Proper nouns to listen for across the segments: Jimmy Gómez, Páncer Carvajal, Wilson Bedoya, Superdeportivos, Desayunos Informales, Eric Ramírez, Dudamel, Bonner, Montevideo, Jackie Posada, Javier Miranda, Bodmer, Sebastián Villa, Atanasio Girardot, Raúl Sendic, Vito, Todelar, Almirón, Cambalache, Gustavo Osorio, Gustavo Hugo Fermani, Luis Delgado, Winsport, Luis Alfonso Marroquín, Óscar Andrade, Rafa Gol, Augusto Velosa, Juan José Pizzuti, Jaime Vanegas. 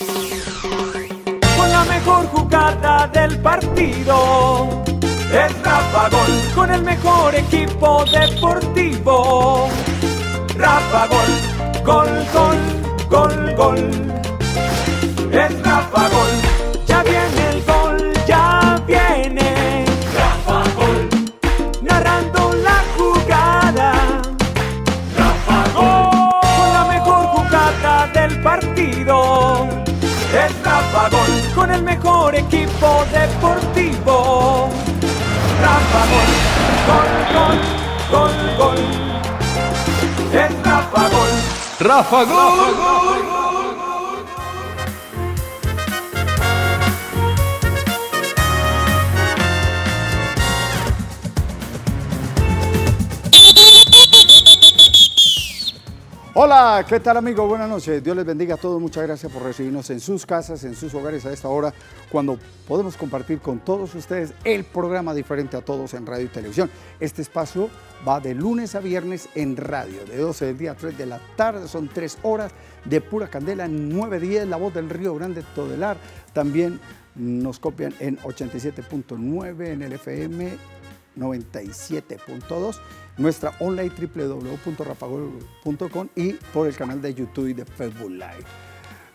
Con la mejor jugada del partido es Rafa Gol. Con el mejor equipo deportivo, Rafa Gol. Gol, gol, gol, gol, es Rafa Gol. Ya viene el gol, ya viene Rafa Gol, narrando la jugada, Rafa Gol. Con la mejor jugada del partido es Rafa Gol. Con el mejor equipo deportivo, Rafa Gol. Gol, gol, gol, gol, es Rafa Gol. Rafa Gol, Rafa Gol. Hola, ¿qué tal amigos? Buenas noches, Dios les bendiga a todos, muchas gracias por recibirnos en sus casas, en sus hogares a esta hora, cuando podemos compartir con todos ustedes el programa Diferente a Todos en radio y televisión. Este espacio va de lunes a viernes en radio, de 12 del día a 3 de la tarde, son 3 horas de pura candela, 9:10, La Voz del Río Grande, Todelar, también nos copian en 87.9, en el FM 97.2, nuestra online www.rapagol.com y por el canal de YouTube y de Facebook Live.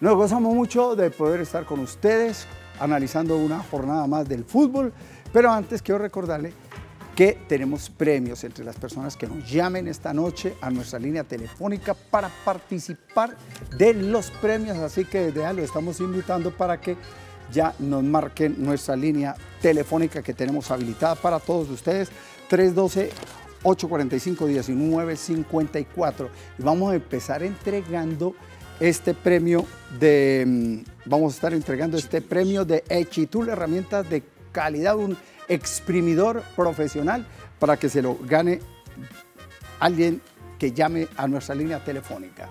Nos gozamos mucho de poder estar con ustedes analizando una jornada más del fútbol, pero antes quiero recordarle que tenemos premios entre las personas que nos llamen esta noche a nuestra línea telefónica para participar de los premios, así que desde ya lo estamos invitando para que ya nos marquen nuestra línea telefónica que tenemos habilitada para todos ustedes, 312-845-1954. Y vamos a empezar entregando este premio de... Vamos a estar entregando este premio de Hechitul, herramientas de calidad, un exprimidor profesional, para que se lo gane alguien que llame a nuestra línea telefónica.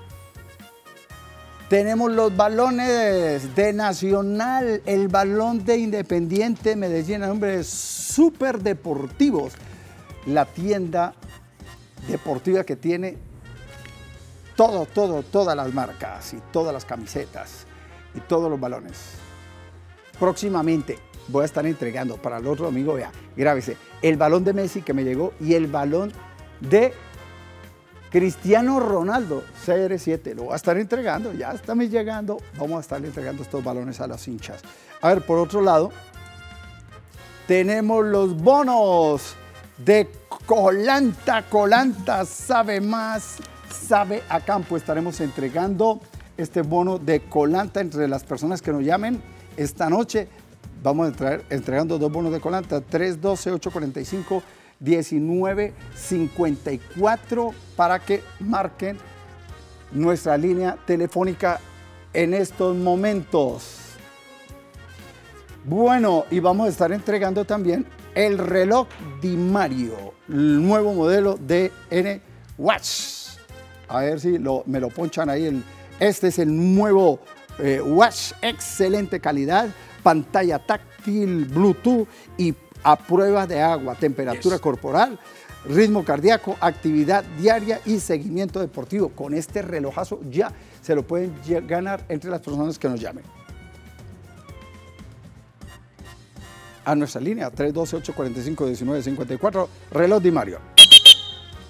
Tenemos los balones de Nacional, el balón de Independiente Medellín, el nombre de Superdeportivos, la tienda deportiva que tiene todas las marcas y todas las camisetas y todos los balones. Próximamente voy a estar entregando para el otro domingo, vea, grábese, el balón de Messi que me llegó y el balón de Cristiano Ronaldo, CR7, lo va a estar entregando, ya está me llegando, vamos a estar entregando estos balones a las hinchas. A ver, por otro lado, tenemos los bonos de Colanta. Colanta sabe más, sabe a campo. Estaremos entregando este bono de Colanta entre las personas que nos llamen esta noche. Vamos a entregando dos bonos de Colanta, 312-845-1954, para que marquen nuestra línea telefónica en estos momentos. Bueno, y vamos a estar entregando también el reloj Di Mario, el nuevo modelo de N Watch. A ver si me lo ponchan ahí. Este es el nuevo Watch, excelente calidad, pantalla táctil, Bluetooth y a prueba de agua, temperatura corporal, ritmo cardíaco, actividad diaria y seguimiento deportivo. Con este relojazo ya se lo pueden ganar entre las personas que nos llamen a nuestra línea, 312-845-1954, reloj Di Mario.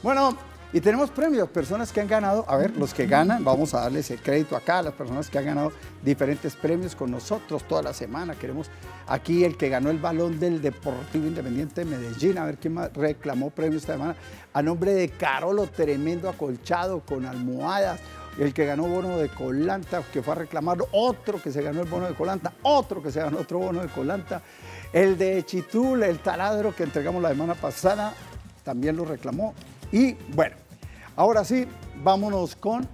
Bueno, y tenemos premios, personas que han ganado. A ver, los que ganan, vamos a darles el crédito acá a las personas que han ganado diferentes premios con nosotros toda la semana. Queremos aquí el que ganó el balón del Deportivo Independiente de Medellín. A ver quién más reclamó premios esta semana. A nombre de Carolo, tremendo acolchado con almohadas. El que ganó bono de Colanta, que fue a reclamarlo, otro que se ganó el bono de Colanta, otro que se ganó otro bono de Colanta. El de Hechitul, el taladro que entregamos la semana pasada, también lo reclamó. Y bueno, ahora sí, vámonos con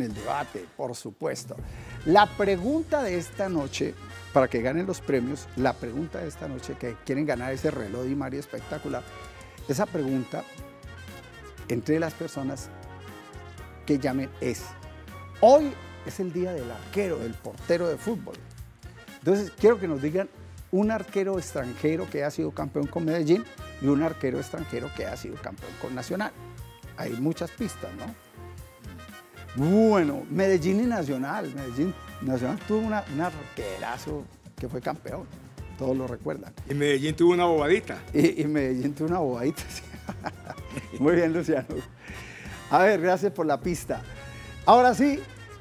el debate, por supuesto. La pregunta de esta noche, para que ganen los premios, la pregunta de esta noche, que quieren ganar ese reloj Di Mario espectacular, esa pregunta entre las personas que llamen es: hoy es el día del arquero, del portero de fútbol. Entonces quiero que nos digan un arquero extranjero que ha sido campeón con Medellín y un arquero extranjero que ha sido campeón con Nacional. Hay muchas pistas, ¿no? Bueno, Medellín y Nacional. Medellín Nacional tuvo un arquerazo que fue campeón. Todos lo recuerdan. Y Medellín tuvo una bobadita. Y Medellín tuvo una bobadita, sí. Muy bien, Luciano. A ver, gracias por la pista. Ahora sí,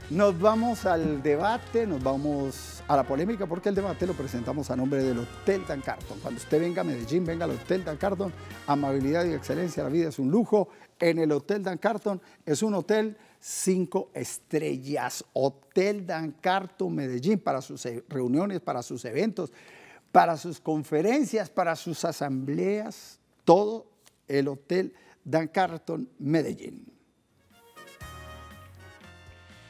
nos vamos al debate, nos vamos a la polémica, porque el debate lo presentamos a nombre del Hotel Dann Carlton. Cuando usted venga a Medellín, venga al Hotel Dann Carlton. Amabilidad y excelencia, la vida es un lujo. En el Hotel Dann Carlton es un hotel 5 estrellas. Hotel Dann Carlton Medellín, para sus reuniones, para sus eventos, para sus conferencias, para sus asambleas, todo el Hotel Dann Carlton Medellín.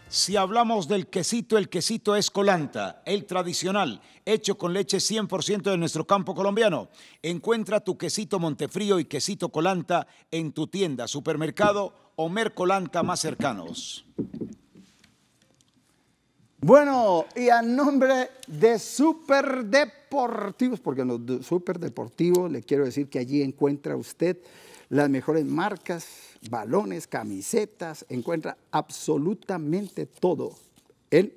Si hablamos del quesito, el quesito es Colanta, el tradicional, hecho con leche 100% de nuestro campo colombiano. Encuentra tu quesito Montefrío y quesito Colanta en tu tienda, supermercado o Mercolanta más cercanos. Bueno, y a nombre de Superdeportivos, porque en los Superdeportivos le quiero decir que allí encuentra usted las mejores marcas, balones, camisetas, encuentra absolutamente todo en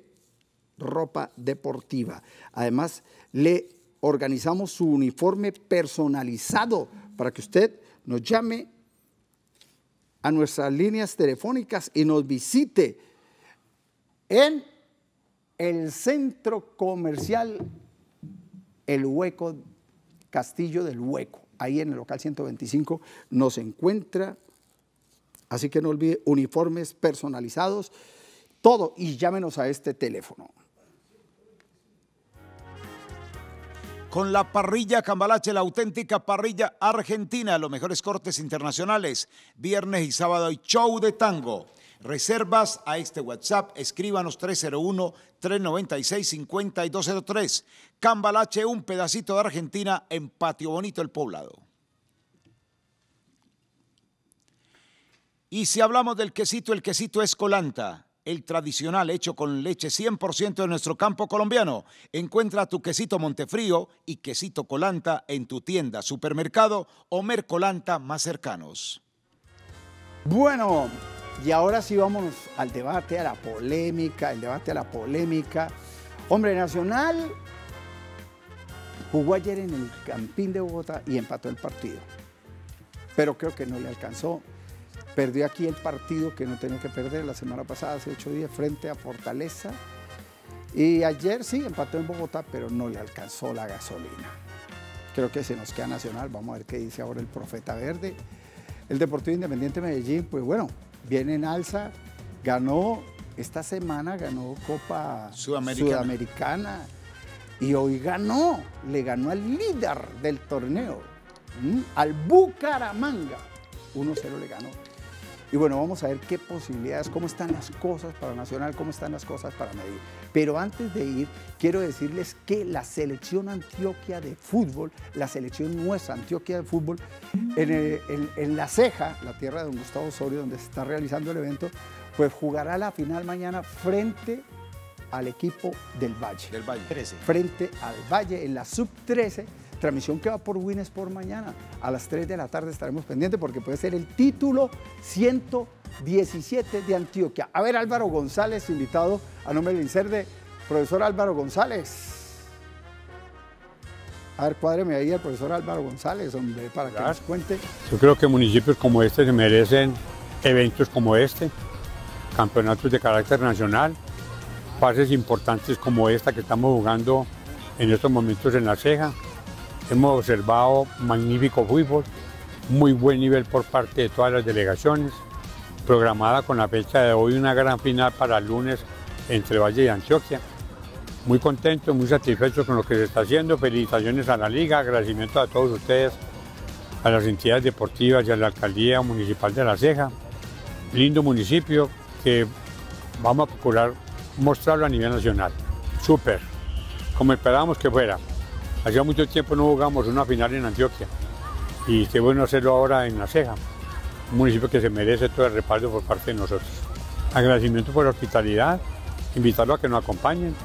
ropa deportiva. Además, le organizamos su uniforme personalizado para que usted nos llame a nuestras líneas telefónicas y nos visite en el centro comercial El Hueco, Castillo del Hueco, ahí en el local 125 nos encuentra. Así que no olvide uniformes personalizados, todo, y llámenos a este teléfono. Con la parrilla Cambalache, la auténtica parrilla argentina, los mejores cortes internacionales, viernes y sábado hay show de tango. Reservas a este WhatsApp, escríbanos 301-396-5203. Cambalache, un pedacito de Argentina en Patio Bonito, El Poblado. Y si hablamos del quesito, el quesito es Colanta, el tradicional hecho con leche 100% de nuestro campo colombiano. Encuentra tu quesito Montefrío y quesito Colanta en tu tienda, supermercado o Mercolanta más cercanos. Bueno, y ahora sí vamos al debate, a la polémica, el debate a la polémica. Hombre, Nacional jugó ayer en el Campín de Bogotá y empató el partido. Pero creo que no le alcanzó. Perdió aquí el partido que no tenía que perder la semana pasada, hace 8 días, frente a Fortaleza. Y ayer sí, empató en Bogotá, pero no le alcanzó la gasolina. Creo que se nos queda Nacional. Vamos a ver qué dice ahora el Profeta Verde. El Deportivo Independiente de Medellín, pues bueno, viene en alza, ganó esta semana, ganó Copa Sudamericana y hoy ganó, le ganó al líder del torneo, al Bucaramanga, 1-0 le ganó. Y bueno, vamos a ver qué posibilidades, cómo están las cosas para Nacional, cómo están las cosas para Medellín. Pero antes de ir, quiero decirles que la selección Antioquia de fútbol, la selección nuestra Antioquia de fútbol, en La Ceja, la tierra de don Gustavo Osorio, donde se está realizando el evento, pues jugará la final mañana frente al equipo del Valle. Del Valle. 13. Frente al Valle en la Sub-13. Transmisión que va por Winsport mañana, a las 3 de la tarde estaremos pendientes porque puede ser el título 117 de Antioquia. A ver, Álvaro González, invitado a nombre del INSERDE. Profesor Álvaro González. A ver, cuádreme ahí al profesor Álvaro González, hombre, para que nos cuente. Yo creo que municipios como este se merecen eventos como este, campeonatos de carácter nacional, pases importantes como esta que estamos jugando en estos momentos en La Ceja. Hemos observado magnífico fútbol, muy buen nivel por parte de todas las delegaciones, programada con la fecha de hoy una gran final para el lunes entre Valle y Antioquia. Muy contentos, muy satisfechos con lo que se está haciendo, felicitaciones a la Liga, agradecimiento a todos ustedes, a las entidades deportivas y a la Alcaldía Municipal de La Ceja. Lindo municipio que vamos a procurar mostrarlo a nivel nacional. Súper, como esperábamos que fuera. Hacía mucho tiempo no jugamos una final en Antioquia y qué bueno hacerlo ahora en La Ceja, un municipio que se merece todo el respaldo por parte de nosotros. Agradecimiento por la hospitalidad, invitarlos a que nos acompañen,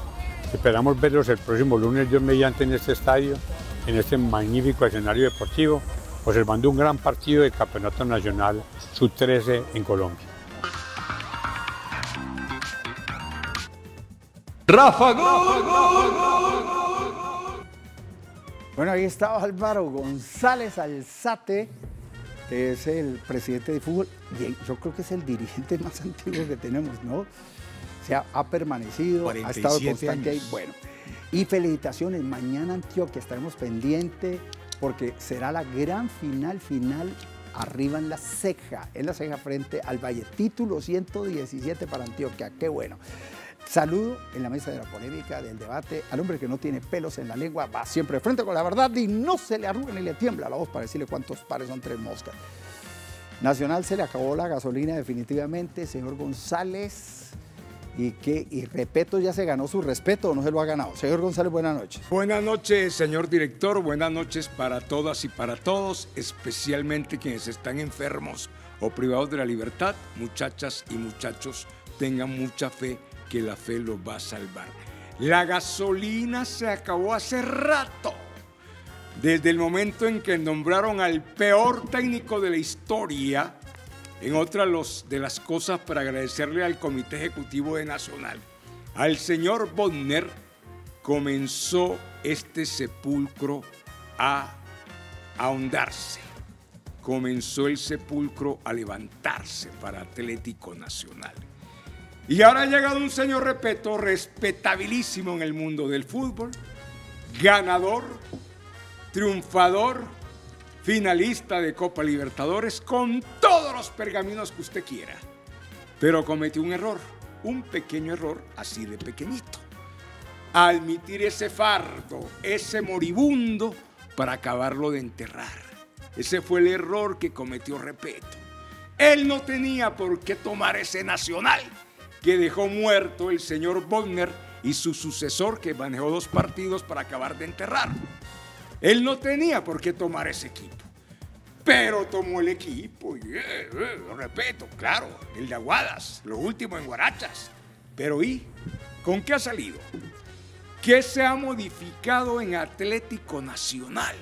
esperamos verlos el próximo lunes, Dios mediante, en este estadio, en este magnífico escenario deportivo, observando un gran partido del Campeonato Nacional Sub-13 en Colombia. Rafa Gol. Bueno, ahí estaba Álvaro González Alzate, que es el presidente de fútbol, y yo creo que es el dirigente más antiguo que tenemos, ¿no? O sea, ha permanecido, ha estado constante ahí. Bueno, y felicitaciones, mañana Antioquia, estaremos pendientes porque será la gran final arriba en La Ceja, frente al Valle. Título 117 para Antioquia, qué bueno. Saludo en la mesa de la polémica, del debate, al hombre que no tiene pelos en la lengua, va siempre de frente con la verdad y no se le arruga ni le tiembla la voz para decirle cuántos pares son tres moscas. Nacional se le acabó la gasolina definitivamente, señor González, y Repetto ya se ganó su respeto o no se lo ha ganado. Señor González, buenas noches. Buenas noches, señor director, buenas noches para todas y para todos, especialmente quienes están enfermos o privados de la libertad. Muchachas y muchachos, tengan mucha fe, que la fe los va a salvar. La gasolina se acabó hace rato, desde el momento en que nombraron al peor técnico de la historia, en otra de las cosas para agradecerle al Comité Ejecutivo de Nacional. Al señor Bonner comenzó este sepulcro a ahondarse, comenzó el sepulcro a levantarse para Atlético Nacional. Y ahora ha llegado un señor Repetto, respetabilísimo en el mundo del fútbol, ganador, triunfador, finalista de Copa Libertadores, con todos los pergaminos que usted quiera. Pero cometió un error, un pequeño error, así de pequeñito. Admitir ese fardo, ese moribundo, para acabarlo de enterrar. Ese fue el error que cometió Repetto. Él no tenía por qué tomar ese Nacional que dejó muerto el señor Bodmer y su sucesor, que manejó dos partidos para acabar de enterrarlo. Él no tenía por qué tomar ese equipo, pero tomó el equipo, lo repito, claro, el de Aguadas, lo último en Guarachas. Pero ¿y con qué ha salido? ¿Qué se ha modificado en Atlético Nacional?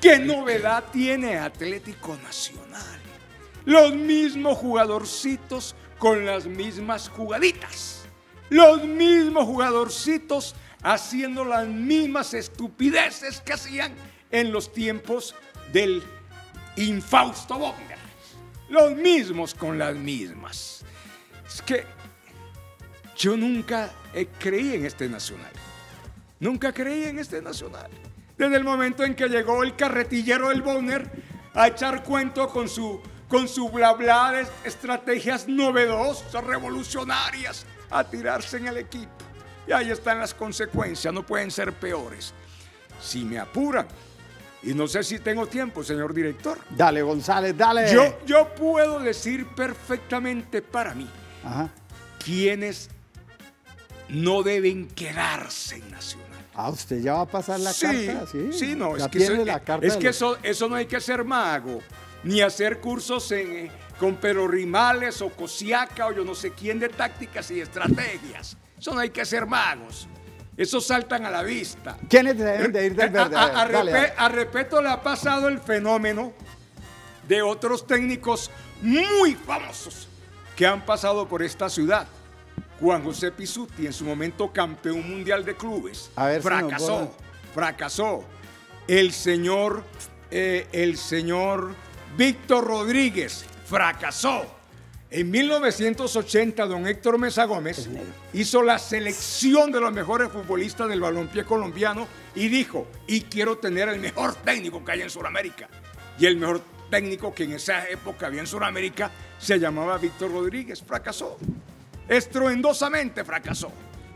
¿Qué novedad tiene Atlético Nacional? Los mismos jugadorcitos con las mismas jugaditas, los mismos jugadorcitos haciendo las mismas estupideces que hacían en los tiempos del infausto Bodmer, los mismos con las mismas. Es que yo nunca creí en este Nacional, nunca creí en este Nacional, desde el momento en que llegó el carretillero del Bodmer a echar cuento con su bla bla de estrategias novedosas, revolucionarias, a tirarse en el equipo. Y ahí están las consecuencias, no pueden ser peores. Si me apuran, y no sé si tengo tiempo, señor director. Dale, González, dale. Yo puedo decir perfectamente para mí, quienes no deben quedarse en Nacional. Ah, usted ya va a pasar la carta, ¿sí? Sí, no, es que, eso no hay que ser mago, ni hacer cursos con Pedro Rimales o Cosiaca o yo no sé quién de tácticas y estrategias. Eso no hay que ser magos. Esos saltan a la vista. ¿Quiénes deben de ir del verde? A Repetto le ha pasado el fenómeno de otros técnicos muy famosos que han pasado por esta ciudad. Juan José Pizzuti, en su momento campeón mundial de clubes. A ver, fracasó. El señor Víctor Rodríguez fracasó. En 1980, don Héctor Mesa Gómez hizo la selección de los mejores futbolistas del balompié colombiano y dijo, y quiero tener el mejor técnico que hay en Sudamérica. Y el mejor técnico que en esa época había en Sudamérica se llamaba Víctor Rodríguez. Fracasó. Estruendosamente fracasó.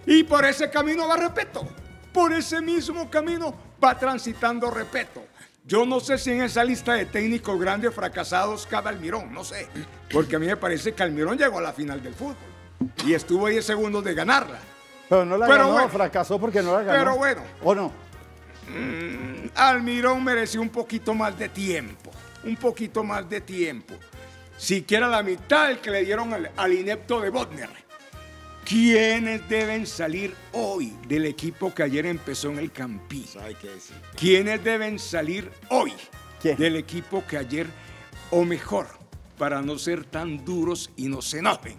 Y por ese camino va Repetto. Por ese mismo camino va transitando Repetto. Yo no sé si en esa lista de técnicos grandes fracasados cabe Almirón, no sé, porque a mí me parece que Almirón llegó a la final del fútbol y estuvo ahí segundos de ganarla. Pero no la ganó, bueno, fracasó porque no la ganó. Pero bueno. ¿O no? Almirón mereció un poquito más de tiempo, siquiera la mitad del que le dieron al inepto de Bodmer. ¿Quiénes deben salir hoy del equipo que ayer empezó en el Campín? ¿Quiénes deben salir hoy del equipo que ayer, o mejor, para no ser tan duros y no se enojen?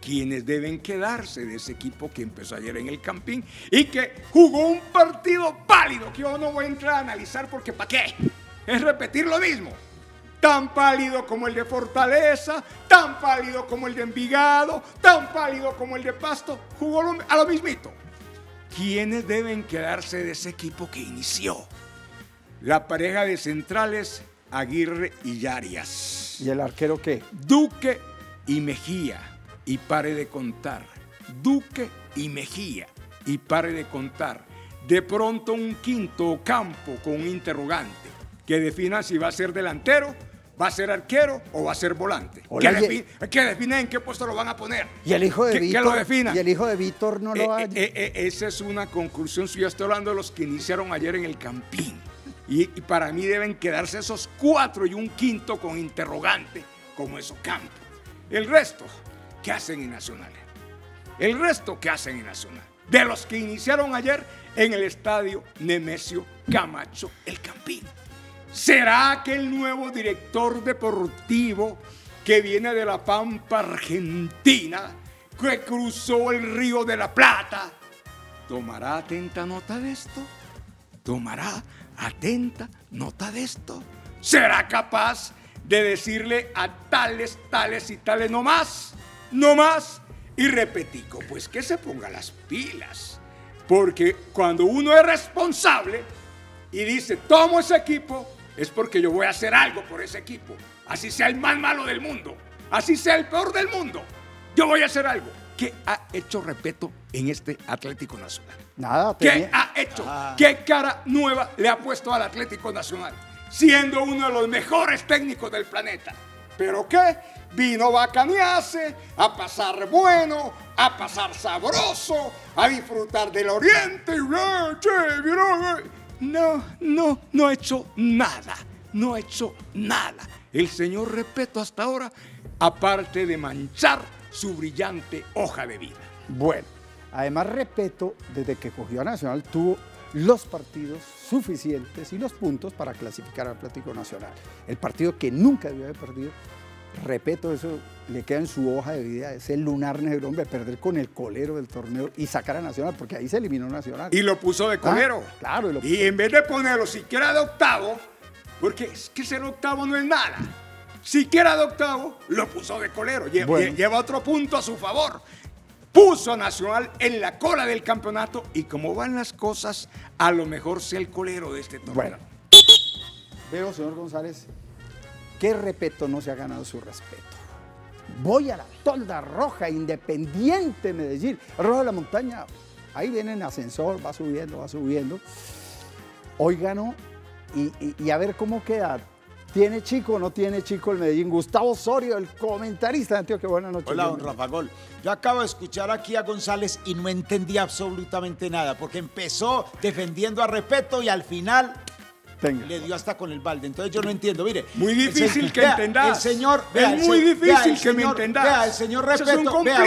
quienes deben quedarse de ese equipo que empezó ayer en el Campín y que jugó un partido pálido que yo no voy a entrar a analizar porque ¿para qué? Es repetir lo mismo. Tan pálido como el de Fortaleza, tan pálido como el de Envigado, tan pálido como el de Pasto, jugó a lo mismito. ¿Quiénes deben quedarse de ese equipo que inició? La pareja de centrales, Aguirre y Yarias. ¿Y el arquero qué? Duque y Mejía. Y pare de contar. Duque y Mejía. Y pare de contar. De pronto un quinto campo con un interrogante que defina si va a ser delantero, va a ser arquero o va a ser volante. Hola, que defina en qué puesto lo van a poner. Y el hijo de Víctor. Que lo defina. Y el hijo de Víctor no lo va a... Esa es una conclusión. Yo estoy hablando de los que iniciaron ayer en el Campín. Y para mí deben quedarse esos cuatro y un quinto con interrogante, como esos campos. El resto, ¿qué hacen en Nacional? El resto, ¿qué hacen en Nacional? De los que iniciaron ayer en el estadio Nemesio Camacho El Campín. ¿Será que el nuevo director deportivo que viene de la Pampa Argentina, que cruzó el Río de la Plata, tomará atenta nota de esto? ¿Tomará atenta nota de esto? ¿Será capaz de decirle a tales, tales y tales no más, no más? Y repetico, pues que se ponga las pilas, porque cuando uno es responsable y dice, tomo ese equipo, es porque yo voy a hacer algo por ese equipo. Así sea el más malo del mundo, así sea el peor del mundo, yo voy a hacer algo. ¿Qué ha hecho Repetto en este Atlético Nacional? Nada. ¿Qué ha hecho? ¿Qué cara nueva le ha puesto al Atlético Nacional? Siendo uno de los mejores técnicos del planeta. ¿Pero qué? Vino a bacanearse, a pasar bueno, a pasar sabroso, a disfrutar del oriente. No ha hecho nada, no ha hecho nada. El señor Repetto hasta ahora, aparte de manchar su brillante hoja de vida. Bueno, además Repetto, desde que cogió a Nacional, tuvo los partidos suficientes y los puntos para clasificar al Atlético Nacional. El partido que nunca debió haber perdido, Repetto, eso le queda en su hoja de vida, ese lunar negro, hombre, perder con el colero del torneo y sacar a Nacional, porque ahí se eliminó Nacional. Y lo puso de colero. Ah, claro. Y en vez de ponerlo siquiera de octavo, porque es que ser octavo no es nada. Siquiera de octavo, lo puso de colero. Lleva otro punto a su favor. Puso a Nacional en la cola del campeonato y como van las cosas, a lo mejor sea el colero de este torneo. Bueno, veo, señor González, que Repetto no se ha ganado su respeto. Voy a la tolda roja, Independiente Medellín, Roja de la Montaña. Ahí viene en ascensor, va subiendo, va subiendo. Hoy ganó y a ver cómo queda. ¿Tiene chico o no tiene chico el Medellín? Gustavo Osorio, el comentarista de Antioquia. Buenas noches. Hola, don Rafa Gol. Yo acabo de escuchar aquí a González y no entendí absolutamente nada, porque empezó defendiendo a Repetto y al final le dio hasta con el balde. Entonces yo no entiendo, mire. Muy difícil que entendás. El señor, es muy difícil que me entendás. Vea, el señor Repetto, vea,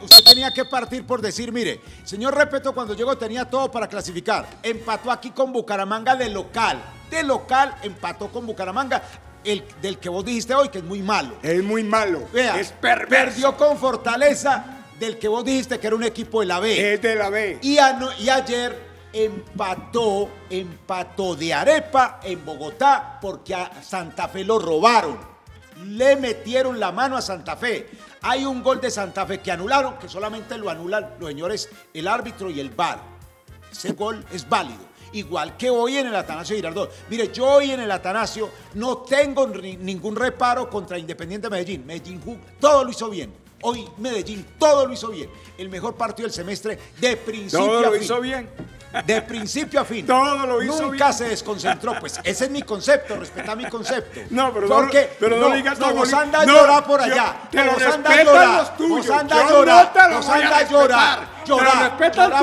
usted tenía que partir por decir, mire, señor Repetto cuando llegó tenía todo para clasificar. Empató aquí con Bucaramanga de local. De local empató con Bucaramanga, el del que vos dijiste hoy que es muy malo. Es muy malo, vea, es perverso. Perdió con Fortaleza, del que vos dijiste que era un equipo de la B. Es de la B. Y ayer empató de arepa en Bogotá porque a Santa Fe lo robaron. Le metieron la mano a Santa Fe. Hay un gol de Santa Fe que anularon, que solamente lo anulan los señores, el árbitro y el VAR. Ese gol es válido. Igual que hoy en el Atanasio Girardot. Mire, yo hoy en el Atanasio no tengo ningún reparo contra Independiente Medellín. Medellín todo lo hizo bien. Hoy Medellín todo lo hizo bien. El mejor partido del semestre de principio a fin. Todo lo hizo bien. De principio a fin. Todo lo hizo bien. Nunca se desconcentró, pues. Ese es mi concepto, respeta mi concepto. No, pero no digas no, vos andas llorar por allá. Vos andas llorar. Vos andas llorar. Vos andas llorar. Llorar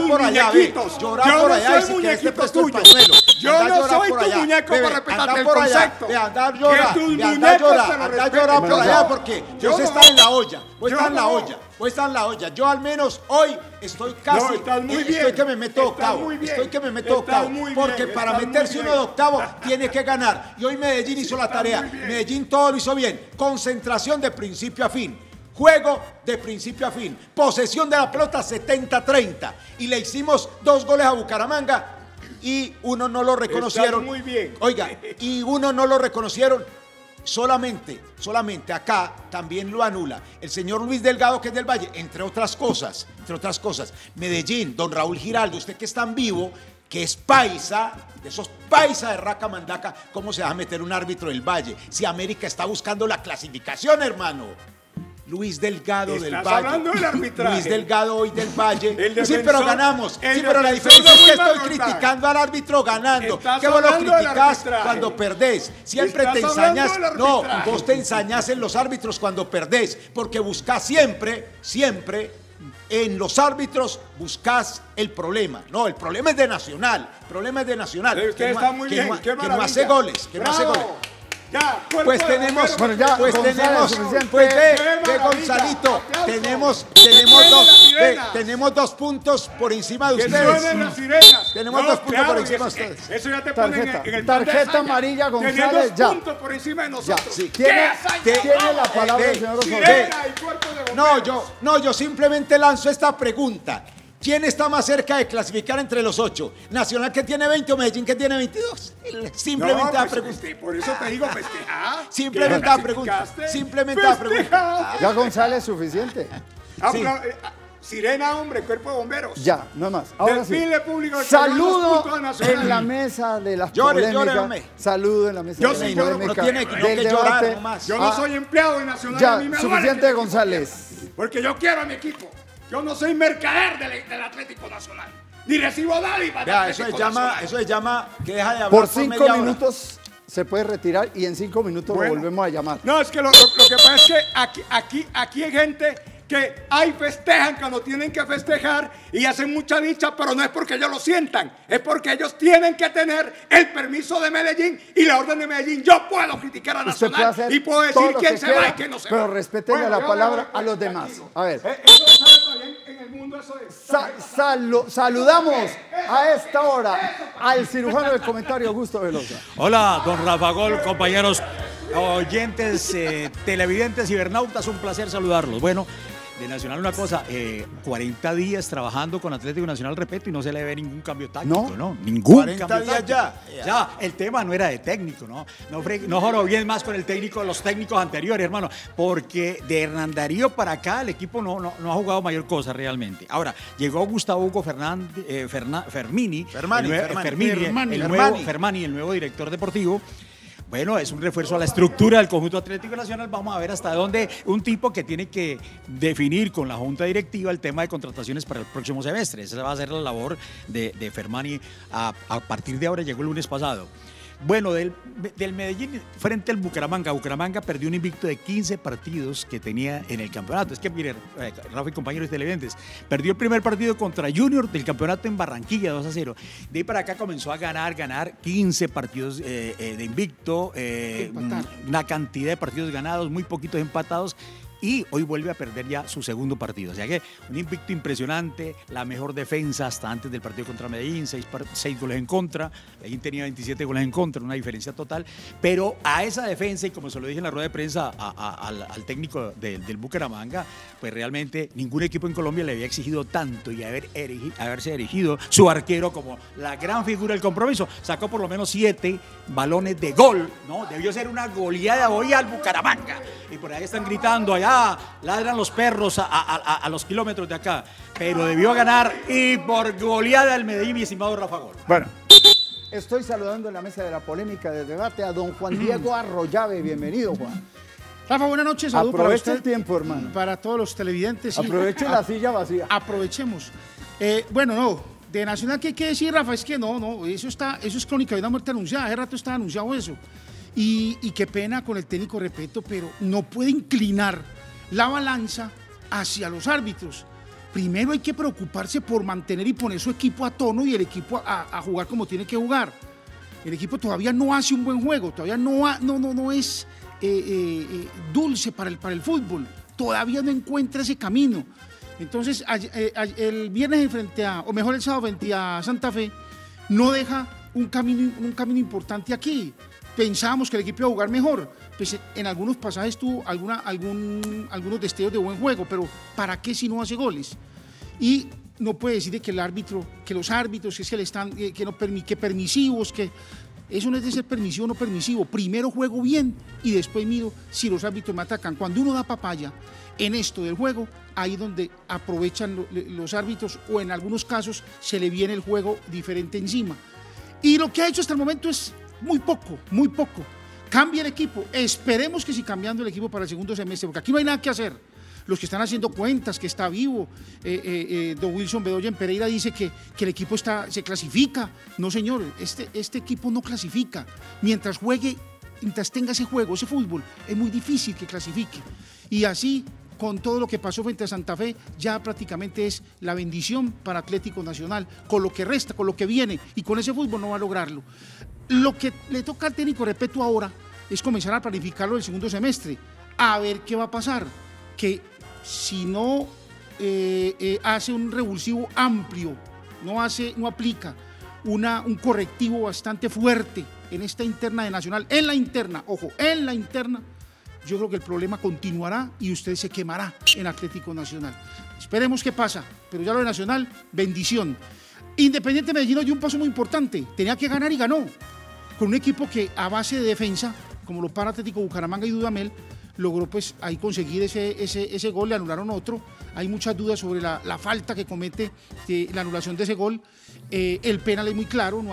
por allá, ve. Llorar por allá y si quieres te presto el pañuelo. Yo no soy tu muñeco para respetarte el concepto. Ve, andar llorar. Ve, andar llorar. Andar llorar por allá porque vos estás en la olla. Vos estás en la olla. Vos estás en la olla. Yo al menos hoy estoy casi. No, estás muy bien. Estoy que me meto octavo. Estoy que me meto octavo. Porque para meterse uno de octavo tiene que ganar. Y hoy Medellín hizo la tarea. Medellín todo lo hizo bien. Concentración de principio a fin. Juego de principio a fin. Posesión de la pelota 70-30. Y le hicimos 2 goles a Bucaramanga y uno no lo reconocieron. Está muy bien. Oiga, y uno no lo reconocieron. Solamente acá también lo anula el señor Luis Delgado, que es del Valle, entre otras cosas. Medellín, don Raúl Giraldo, usted que es tan vivo, que es paisa, de esos paisa de Raca Mandaca, ¿cómo se va a meter un árbitro del Valle? Si América está buscando la clasificación, hermano. Luis Delgado del Valle. ¿Estás hablando del arbitraje? Luis Delgado hoy del Valle. Sí, pero ganamos. Sí, pero la diferencia es que estoy criticando al árbitro ganando. ¿Qué vos lo criticás cuando perdés? Siempre te ensañás. No, vos te ensañás en los árbitros cuando perdés, porque buscás siempre... En los árbitros buscas el problema. No, el problema es de Nacional. El problema es de Nacional. Usted está muy bien. Que no hace goles. Que no hace goles. Ya, pues tenemos, bueno, ya, pues González, tenemos, pues ve Gonzalito, tenemos 2 puntos por encima de ustedes. Las sirenas. Tenemos no, 2 puntos claro, por encima de ustedes. Eso ya te tarjeta, ponen en el tarjeta amarilla, González, ya. 2 puntos por encima de nosotros. Ya, sí. ¿Tiene la palabra el señor Osorio? No, yo simplemente lanzo esta pregunta. ¿Quién está más cerca de clasificar entre los 8? ¿Nacional que tiene 20 o Medellín que tiene 22? Simplemente la pregunta. Por eso te digo festejar. Simplemente la pregunta. Simplemente la pregunta. Ya González es suficiente. Sí. Sirena, hombre, cuerpo de bomberos. Ya, no más. Ahora sí. Público, saludo en la mesa de las polémicas. Saludo en la mesa de las polémicas. Yo no soy empleado de Nacional. Ya, suficiente de González. Porque yo quiero a mi equipo. Yo no soy mercader del Atlético Nacional, ni recibo dádivas. Ya, eso se llama que deja de hablar. Por 5 minutos se puede retirar y en 5 minutos lo volvemos a llamar. No, es que lo que pasa es que aquí hay gente que festejan cuando tienen que festejar y hacen mucha dicha, pero no es porque ellos lo sientan, es porque ellos tienen que tener el permiso de Medellín y la orden de Medellín. Yo puedo criticar a Nacional y puedo decir quién se va y quién no se va. Pero respétenle la palabra a los demás. A ver. Saludamos a esta hora al cirujano del comentario, Augusto Velosa. Hola, don Rafa Gol, compañeros oyentes, televidentes, cibernautas, un placer saludarlos. Bueno, de Nacional una cosa, 40 días trabajando con Atlético Nacional, repito, y no se le ve ningún cambio táctico, ¿no? Ningún 40 cambio días táctico. Ya, el tema no era de técnico, ¿no? No joro bien más con el técnico, los técnicos anteriores, hermano, porque de Hernán Darío para acá el equipo no ha jugado mayor cosa realmente. Ahora, llegó Gustavo Hugo Fermani, el nuevo director deportivo. Bueno, es un refuerzo a la estructura del conjunto Atlético Nacional. Vamos a ver hasta dónde un tipo que tiene que definir con la junta directiva el tema de contrataciones para el próximo semestre. Esa va a ser la labor de Fermani a partir de ahora. Llegó el lunes pasado. Bueno, del Medellín frente al Bucaramanga. Bucaramanga perdió un invicto de 15 partidos que tenía en el campeonato. Es que miren, Rafa y compañeros televidentes, perdió el primer partido contra Junior del campeonato en Barranquilla, 2-0. De ahí para acá comenzó a ganar 15 partidos de invicto, una cantidad de partidos ganados, muy poquitos empatados. Y hoy vuelve a perder ya su segundo partido. O sea que un invicto impresionante, la mejor defensa hasta antes del partido contra Medellín, 6 goles en contra. Medellín tenía 27 goles en contra, una diferencia total. Pero a esa defensa, y como se lo dije en la rueda de prensa al técnico del Bucaramanga, pues realmente ningún equipo en Colombia le había exigido tanto y haberse erigido su arquero como la gran figura del compromiso. Sacó por lo menos 7 balones de gol, ¿no? Debió ser una goleada hoy al Bucaramanga. Y por ahí están gritando, allá ladran los perros a los kilómetros de acá, pero debió ganar y por goleada el Medellín, mi estimado Rafa Gol. Bueno, estoy saludando en la mesa de la polémica de debate a don Juan Diego Arroyave. Bienvenido, Juan. Rafa, buenas noches. Aprovecha el tiempo, hermano. Para todos los televidentes. Aproveche la silla vacía. Aprovechemos. Bueno, no. De Nacional, ¿qué hay que decir, Rafa? Es que no. Eso es crónica de una muerte anunciada. Hace rato estaba anunciado eso. Y qué pena con el técnico Repetto, pero no puede inclinar la balanza hacia los árbitros. Primero hay que preocuparse por mantener y poner su equipo a tono y el equipo a jugar como tiene que jugar. El equipo todavía no hace un buen juego, todavía no es dulce para el fútbol, todavía no encuentra ese camino. Entonces el viernes el sábado frente a Santa Fe no deja un camino importante aquí. Pensábamos que el equipo iba a jugar mejor, pues en algunos pasajes tuvo algunos destellos de buen juego, pero ¿para qué si no hace goles? Y no puede decir que el árbitro, que los árbitros, que es que le están, que no que permisivos, que eso no es de ser permisivo o no permisivo. Primero juego bien y después miro si los árbitros me atacan. Cuando uno da papaya en esto del juego, ahí donde aprovechan los árbitros, o en algunos casos se le viene el juego diferente encima. Y lo que ha hecho hasta el momento es muy poco, muy poco. Cambia el equipo, esperemos que sí, cambiando el equipo para el segundo semestre, porque aquí no hay nada que hacer. Los que están haciendo cuentas, que está vivo, Don Wilson Bedoya en Pereira dice que el equipo se clasifica. No, señor, este equipo no clasifica. Mientras juegue, mientras tenga ese juego, ese fútbol, es muy difícil que clasifique. Y así, con todo lo que pasó frente a Santa Fe, ya prácticamente es la bendición para Atlético Nacional. Con lo que resta, con lo que viene, y con ese fútbol no va a lograrlo. Lo que le toca al técnico, repito, ahora, es comenzar a planificarlo el segundo semestre. A ver qué va a pasar. Que si no hace un revulsivo amplio, no aplica un correctivo bastante fuerte en esta interna de Nacional, en la interna, ojo, en la interna, yo creo que el problema continuará y usted se quemará en Atlético Nacional. Esperemos qué pasa, pero ya lo de Nacional, bendición. Independiente Medellín dio un paso muy importante, tenía que ganar y ganó, con un equipo que a base de defensa, como lo para Atlético Bucaramanga y Dudamel, logró pues ahí conseguir ese gol, le anularon otro. Hay muchas dudas sobre la falta que comete, la anulación de ese gol. El penal es muy claro,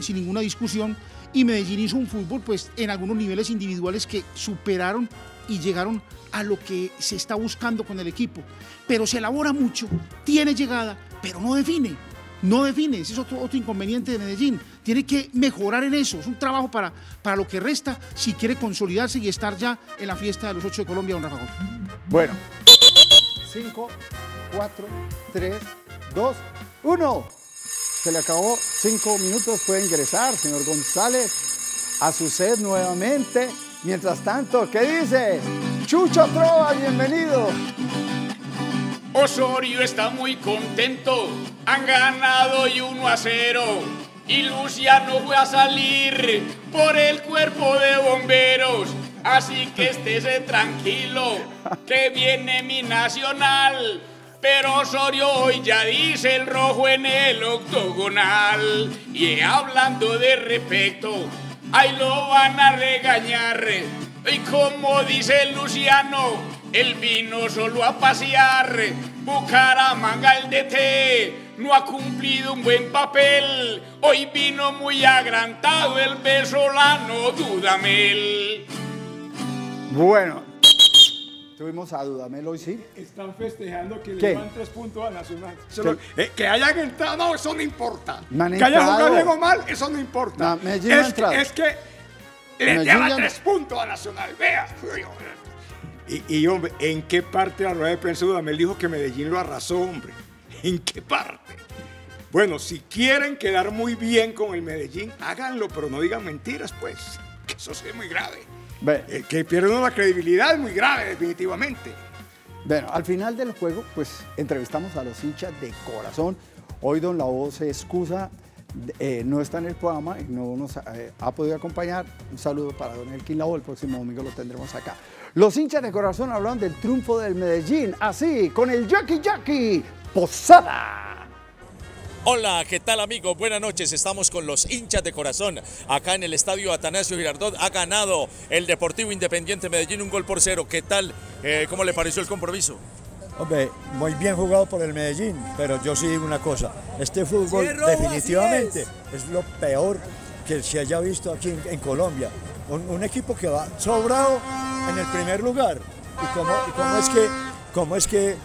sin ninguna discusión. Y Medellín hizo un fútbol pues en algunos niveles individuales que superaron y llegaron a lo que se está buscando con el equipo. Pero se elabora mucho, tiene llegada, pero no define. No define, ese es otro inconveniente de Medellín. Tiene que mejorar en eso, es un trabajo para lo que resta si quiere consolidarse y estar ya en la fiesta de los 8 de Colombia, don Rafa Gol. Bueno, 5, 4, 3, 2, 1. Se le acabó 5 minutos, puede ingresar, señor González, a su sed nuevamente. Mientras tanto, ¿qué dice? Chucho Trova, bienvenido. Osorio está muy contento, han ganado y 1-0, y Luciano fue a salir por el cuerpo de bomberos, así que estése tranquilo, que viene mi Nacional, pero Osorio hoy ya dice el rojo en el octogonal, y hablando de Repetto, ahí lo van a regañar, y como dice Luciano, él vino solo a pasear, Bucaramanga el DT no ha cumplido un buen papel, hoy vino muy agrandado el venezolano Dudamel. Bueno, tuvimos a Dudamel hoy, ¿sí? Están festejando que le van 3 puntos a Nacional. Que hayan entrado, no, eso no importa. Que hayan jugado bien o mal, eso no importa. Es que le llevan 3 puntos a Nacional, vea. Y hombre, ¿en qué parte de la rueda de prensa Dudamel dijo que Medellín lo arrasó, hombre? ¿En qué parte? Bueno, si quieren quedar muy bien con el Medellín, háganlo, pero no digan mentiras, pues. Que eso sí es muy grave. Bueno, el que pierda la credibilidad es muy grave, definitivamente. Bueno, al final del juego, pues, entrevistamos a los hinchas de corazón. Hoy don La Voz se excusa, no está en el programa, no nos ha podido acompañar. Un saludo para don Elkin Lavo, el próximo domingo lo tendremos acá. Los hinchas de corazón hablan del triunfo del Medellín, así, con el Jackie Jackie Posada. Hola, ¿qué tal amigos? Buenas noches, estamos con los hinchas de corazón, acá en el estadio Atanasio Girardot. Ha ganado el Deportivo Independiente Medellín 1-0. ¿Qué tal? ¿Cómo le pareció el compromiso? Hombre, muy bien jugado por el Medellín, pero yo sí digo una cosa, este fútbol definitivamente es lo peor que se haya visto aquí en Colombia. Un equipo que va sobrado en el primer lugar. ¿Y cómo es que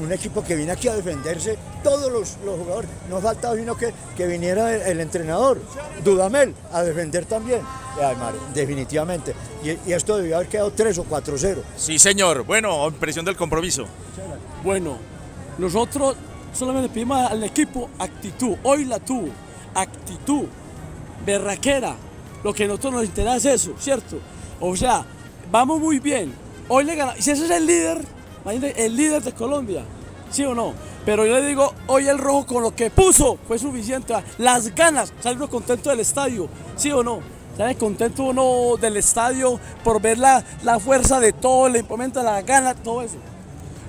un equipo que viene aquí a defenderse, todos los jugadores, no faltaba sino que viniera el entrenador, Dudamel, a defender también? Definitivamente. Y esto debió haber quedado 3 o 4-0. Sí, señor. Bueno, impresión del compromiso. Bueno, nosotros solamente pedimos al equipo actitud. Hoy la tuvo. Actitud. Berraquera. Lo que a nosotros nos interesa es eso, ¿cierto? O sea, vamos muy bien. Hoy le ganamos. Si ese es el líder, imagínate, el líder de Colombia, ¿sí o no? Pero yo le digo, hoy el rojo con lo que puso fue suficiente. Las ganas, salimos contentos del estadio, ¿sí o no? ya de contento uno del estadio por ver la fuerza de todo, la implementa, la gana, todo eso.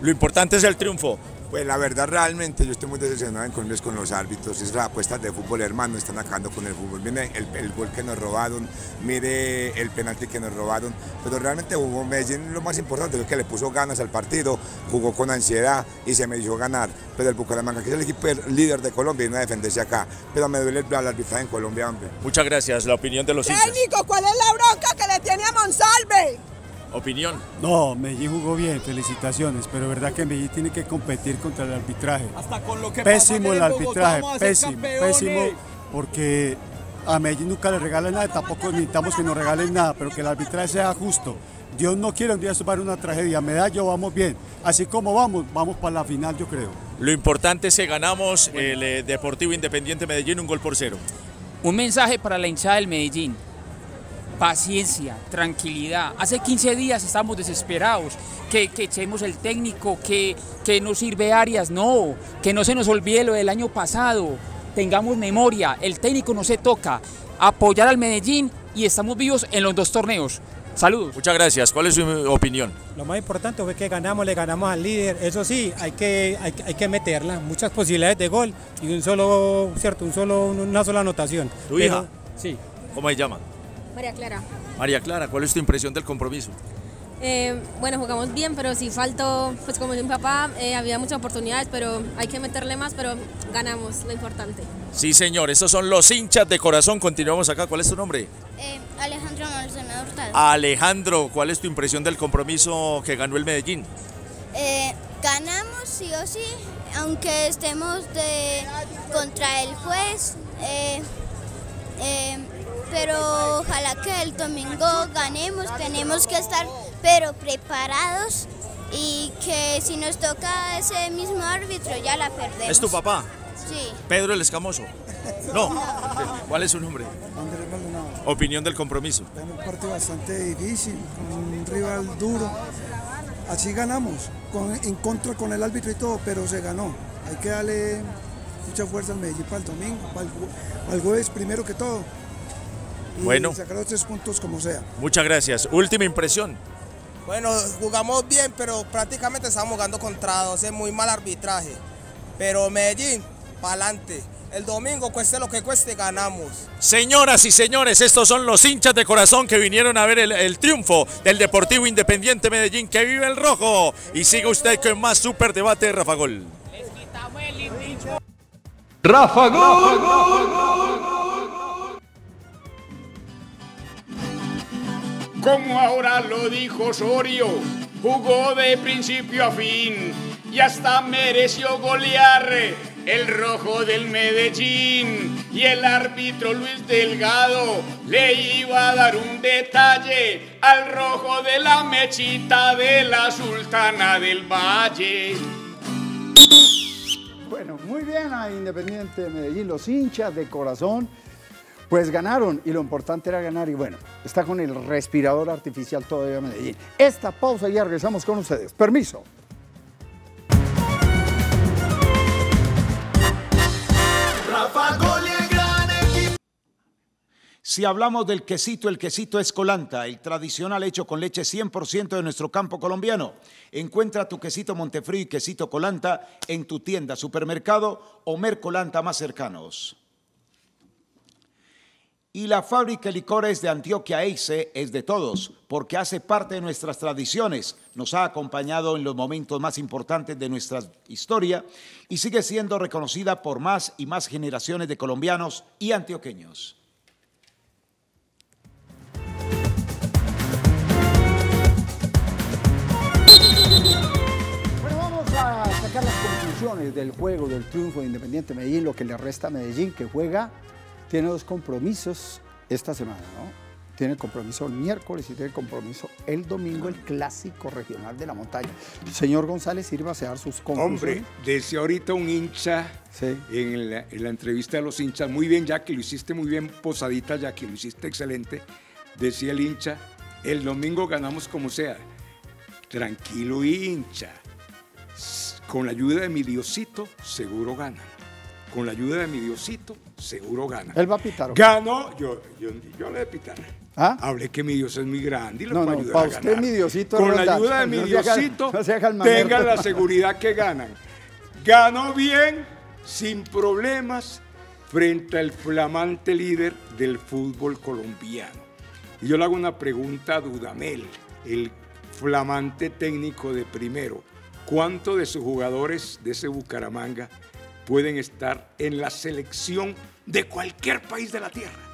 Lo importante es el triunfo. Pues la verdad, realmente yo estoy muy decepcionado en Colombia con los árbitros. Esas apuestas de fútbol, hermano, están acabando con el fútbol. Miren el gol que nos robaron, mire el penalti que nos robaron. Pero realmente jugó Medellín, lo más importante es que le puso ganas al partido, jugó con ansiedad y se me hizo ganar. Pero el Bucaramanga, que es el equipo líder de Colombia, viene a defenderse acá. Pero me duele el arbitraje en Colombia, hombre. Muchas gracias, la opinión de los hinchas. Técnico, ¿cuál es la bronca que le tiene a Monsalve? ¿Opinión? No, Medellín jugó bien, felicitaciones, pero verdad que Medellín tiene que competir contra el arbitraje. Hasta con lo que pésimo el arbitraje, pésimo, porque a Medellín nunca le regalan nada, tampoco necesitamos que nos regalen nada, pero que el arbitraje sea justo. Dios no quiere un día sumar una tragedia, medallo, vamos bien, así como vamos, vamos para la final, yo creo. Lo importante es que ganamos el Deportivo Independiente Medellín 1-0. Un mensaje para la hinchada del Medellín. Paciencia, tranquilidad. Hace 15 días estamos desesperados, que echemos el técnico, que no sirve Arias, no, que no se nos olvide lo del año pasado, tengamos memoria, el técnico no se toca, apoyar al Medellín y estamos vivos en los dos torneos. Saludos. Muchas gracias. ¿Cuál es su opinión? Lo más importante fue que ganamos, le ganamos al líder. Eso sí, hay que meterla, muchas posibilidades de gol y una sola anotación. ¿Tu hija? Sí. ¿Cómo se llama? María Clara. María Clara, ¿cuál es tu impresión del compromiso? Bueno, jugamos bien, pero sí faltó, pues como dice mi papá, había muchas oportunidades, pero hay que meterle más, pero ganamos, lo importante. Sí, señor, esos son los hinchas de corazón. Continuamos acá, ¿cuál es tu nombre? Alejandro Maldonado Hurtado. Alejandro, ¿cuál es tu impresión del compromiso que ganó el Medellín? Ganamos sí o sí, aunque estemos contra el juez, pero ojalá que el domingo ganemos, tenemos que estar pero preparados y que si nos toca ese mismo árbitro ya la perdemos. ¿Es tu papá? Sí. ¿Pedro el Escamoso? No. ¿Cuál es su nombre? Andrés Maldonado. ¿Opinión del compromiso? Es un partido bastante difícil, un rival duro. Así ganamos, en contra con el árbitro y todo, pero se ganó. Hay que darle mucha fuerza al Medellín para el domingo, para el jueves primero que todo. Bueno, sacar los 3 puntos como sea. Muchas gracias. Última impresión. Bueno, jugamos bien, pero prácticamente estamos jugando contra 12, muy mal arbitraje. Pero Medellín, para adelante. El domingo, cueste lo que cueste, ganamos. Señoras y señores, estos son los hinchas de corazón que vinieron a ver el triunfo del Deportivo Independiente Medellín. ¡Que vive el rojo! Y siga usted con más Super Debate de Rafa Gol. Les quitamos el indicho. ¡Rafa Gol! ¡Rafa Gol! ¡Rafa Gol! Como ahora lo dijo Osorio, jugó de principio a fin y hasta mereció golear el rojo del Medellín. Y el árbitro Luis Delgado le iba a dar un detalle al rojo de la mechita de la Sultana del Valle. Bueno, muy bien a Independiente de Medellín, los hinchas de corazón. Pues ganaron y lo importante era ganar y bueno, está con el respirador artificial todavía Medellín. Esta pausa y ya regresamos con ustedes. Permiso. Rafa Gol y el gran equipo. Si hablamos del quesito, el quesito es Colanta, el tradicional hecho con leche 100% de nuestro campo colombiano. Encuentra tu quesito Montefrío y quesito Colanta en tu tienda, supermercado o Mercolanta más cercanos. Y la fábrica de licores de Antioquia Eice es de todos, porque hace parte de nuestras tradiciones, nos ha acompañado en los momentos más importantes de nuestra historia y sigue siendo reconocida por más y más generaciones de colombianos y antioqueños. Bueno, vamos a sacar las conclusiones del juego, del triunfo de Independiente Medellín, lo que le resta a Medellín, que juega... Tiene 2 compromisos esta semana, ¿no? Tiene el compromiso el miércoles y tiene el compromiso el domingo, el clásico regional de la montaña. Señor González, sírvase a dar sus conclusiones. Hombre, decía ahorita un hincha sí. en la entrevista de los hinchas, muy bien, Jackie, lo hiciste muy bien, Posadita, Jackie, lo hiciste excelente. Decía el hincha, el domingo ganamos como sea. Tranquilo, hincha, con la ayuda de mi Diosito, seguro ganan. con la ayuda de mi Diosito, seguro gana. Él va a pitar. Okay. Ganó, yo le de pitar. ¿Ah? Hablé que mi Dios es muy grande y lo puedo ayudar a ganar. Usted, mi Diosito, con la ayuda de mi Diosito, tengan la seguridad que ganan. Ganó bien, sin problemas, frente al flamante líder del fútbol colombiano. Y yo le hago una pregunta a Dudamel, el flamante técnico de primero. ¿Cuántos de sus jugadores de ese Bucaramanga pueden estar en la selección de cualquier país de la tierra?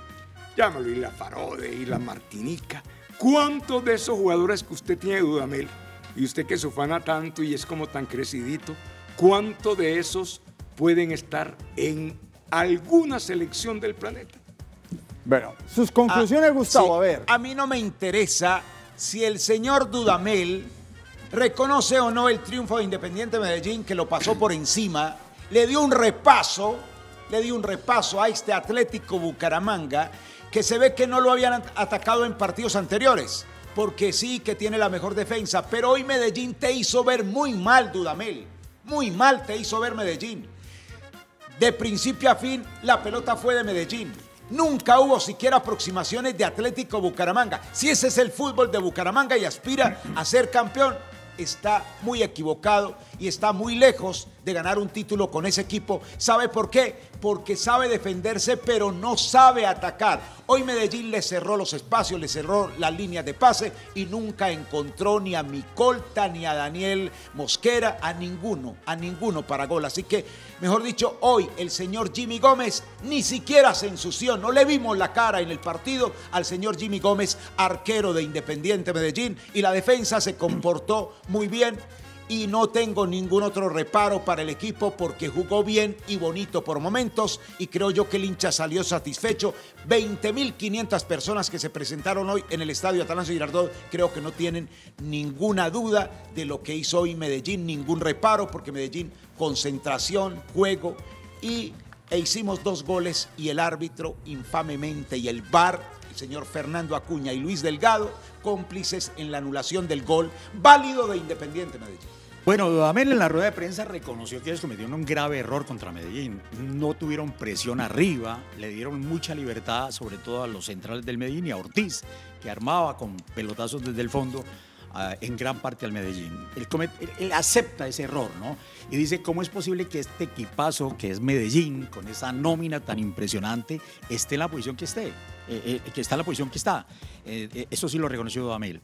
Llámalo Isla Farode, Isla Martinica. ¿Cuántos de esos jugadores que usted tiene, Dudamel, y usted que se ufana tanto y es como tan crecidito, cuántos de esos pueden estar en alguna selección del planeta? Bueno, sus conclusiones, Gustavo, sí, a ver. A mí no me interesa si el señor Dudamel reconoce o no el triunfo de Independiente Medellín, que lo pasó por encima, le dio un repaso a este Atlético Bucaramanga, que se ve que no lo habían atacado en partidos anteriores, porque sí que tiene la mejor defensa, pero hoy Medellín te hizo ver muy mal, Dudamel, muy mal te hizo ver Medellín. De principio a fin, la pelota fue de Medellín. Nunca hubo siquiera aproximaciones de Atlético Bucaramanga. Si ese es el fútbol de Bucaramanga y aspira a ser campeón, está muy equivocado y está muy lejos de ganar un título con ese equipo. ¿Sabe por qué? Porque sabe defenderse, pero no sabe atacar. Hoy Medellín le cerró los espacios, le cerró las líneas de pase y nunca encontró ni a Micolta, ni a Daniel Mosquera, a ninguno para gol. Así que, mejor dicho, hoy el señor Jimmy Gómez ni siquiera se ensució. No le vimos la cara en el partido al señor Jimmy Gómez, arquero de Independiente Medellín, y la defensa se comportó muy bien. Y no tengo ningún otro reparo para el equipo porque jugó bien y bonito por momentos y creo yo que el hincha salió satisfecho. 20.500 personas que se presentaron hoy en el estadio Atanasio Girardot creo que no tienen ninguna duda de lo que hizo hoy Medellín, ningún reparo porque Medellín, concentración, juego e hicimos 2 goles y el árbitro infamemente y el VAR, el señor Fernando Acuña y Luis Delgado, cómplices en la anulación del gol válido de Independiente Medellín. Bueno, Dudamel en la rueda de prensa reconoció que ellos cometieron un grave error contra Medellín. No tuvieron presión arriba, le dieron mucha libertad, sobre todo a los centrales del Medellín y a Ortiz, que armaba con pelotazos desde el fondo en gran parte al Medellín. Él acepta ese error, ¿no? Y dice, ¿cómo es posible que este equipazo que es Medellín, con esa nómina tan impresionante, esté en la posición que esté? Eso sí lo reconoció Dudamel.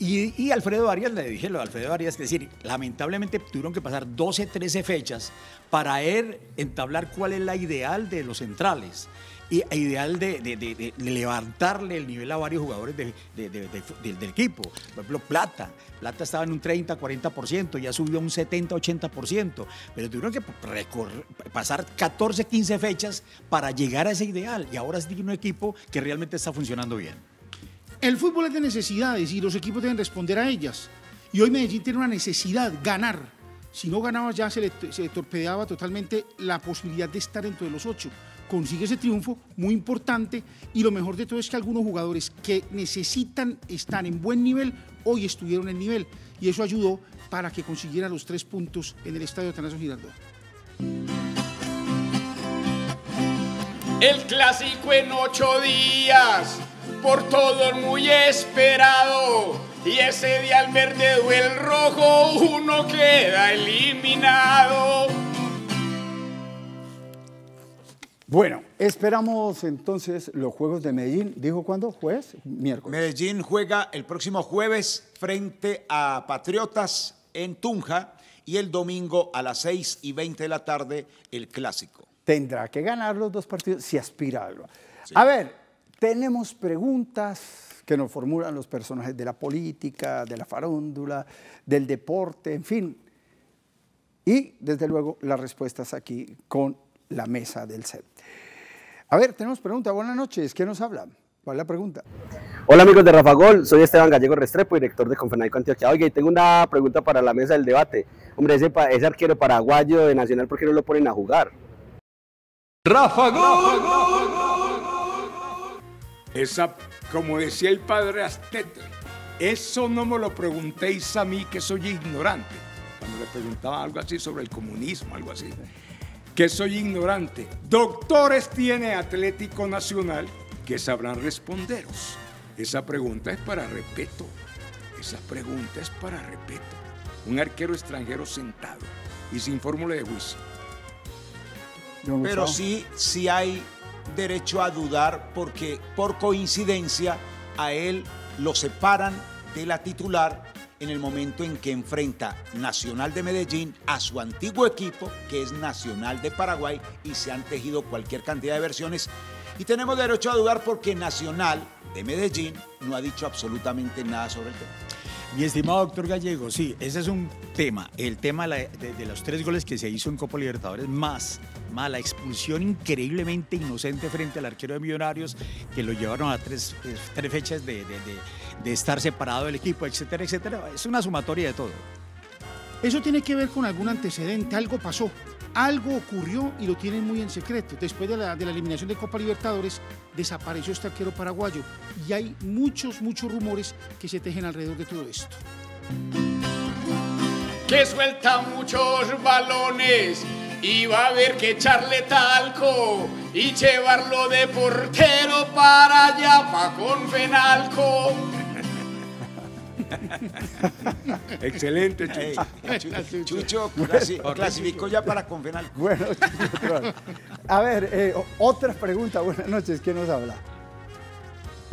Y Alfredo Arias, le dije lo de Alfredo Arias, es decir, lamentablemente tuvieron que pasar 12, 13 fechas para entablar cuál es la ideal de los centrales y ideal de levantarle el nivel a varios jugadores del equipo. Por ejemplo, Plata estaba en un 30, 40%, ya subió a un 70, 80%, pero tuvieron que pasar 14, 15 fechas para llegar a ese ideal y ahora es de un equipo que realmente está funcionando bien. El fútbol es de necesidades y los equipos deben responder a ellas. Y hoy Medellín tiene una necesidad, ganar. Si no ganaba ya se le torpedeaba totalmente la posibilidad de estar dentro de los 8. Consigue ese triunfo muy importante y lo mejor de todo es que algunos jugadores que necesitan estar en buen nivel, hoy estuvieron en nivel y eso ayudó para que consiguiera los 3 puntos en el estadio Atanasio Girardot. El clásico en 8 días, por todos muy esperado. Y ese día al ver de duelo el rojo, uno queda eliminado. Bueno, esperamos entonces los juegos de Medellín. ¿Dijo cuándo? ¿Jueves? Miércoles. Medellín juega el próximo jueves frente a Patriotas en Tunja y el domingo a las 6:20 de la tarde el clásico. Tendrá que ganar los 2 partidos si aspira a algo. Sí. A ver, tenemos preguntas que nos formulan los personajes de la política, de la farándula, del deporte, en fin. Y, desde luego, las respuestas aquí con la mesa del set. A ver, tenemos pregunta. Buenas noches. ¿Qué nos habla? ¿Cuál es la pregunta? Hola, amigos de Rafa Gol. Soy Esteban Gallego Restrepo, director de Confenalco Antioquia. Oiga, y tengo una pregunta para la mesa del debate. Hombre, ese arquero paraguayo de Nacional, ¿por qué no lo ponen a jugar? ¡Rafa Gol! Esa, como decía el padre Astete, eso no me lo preguntéis a mí que soy ignorante. Cuando le preguntaba algo así sobre el comunismo, algo así. que soy ignorante. Doctores tiene Atlético Nacional que sabrán responderos. Esa pregunta es para Repetto. Esa pregunta es para Repetto. Un arquero extranjero sentado y sin fórmula de juicio. Pero sí, sí hay derecho a dudar porque por coincidencia a él lo separan de la titular en el momento en que enfrenta Nacional de Medellín a su antiguo equipo, que es Nacional de Paraguay, y se han tejido cualquier cantidad de versiones. Y tenemos derecho a dudar porque Nacional de Medellín no ha dicho absolutamente nada sobre el tema. Mi estimado doctor Gallego, sí, ese es un tema, el tema de los 3 goles que se hizo en Copa Libertadores, más la expulsión increíblemente inocente frente al arquero de Millonarios, que lo llevaron a tres fechas de estar separado del equipo, etcétera, etcétera. Es una sumatoria de todo. Eso tiene que ver con algún antecedente, algo pasó, algo ocurrió y lo tienen muy en secreto. Después de la eliminación de Copa Libertadores, desapareció este arquero paraguayo y hay muchos rumores que se tejen alrededor de todo esto. Que suelta muchos balones y va a haber que echarle talco y llevarlo de portero para allá, para Confenalco. Excelente, Chucho. Hey, Chucho clasificó ya para Confenalco. Bueno, Chucho, a ver, otra pregunta. Buenas noches, ¿quién nos habla?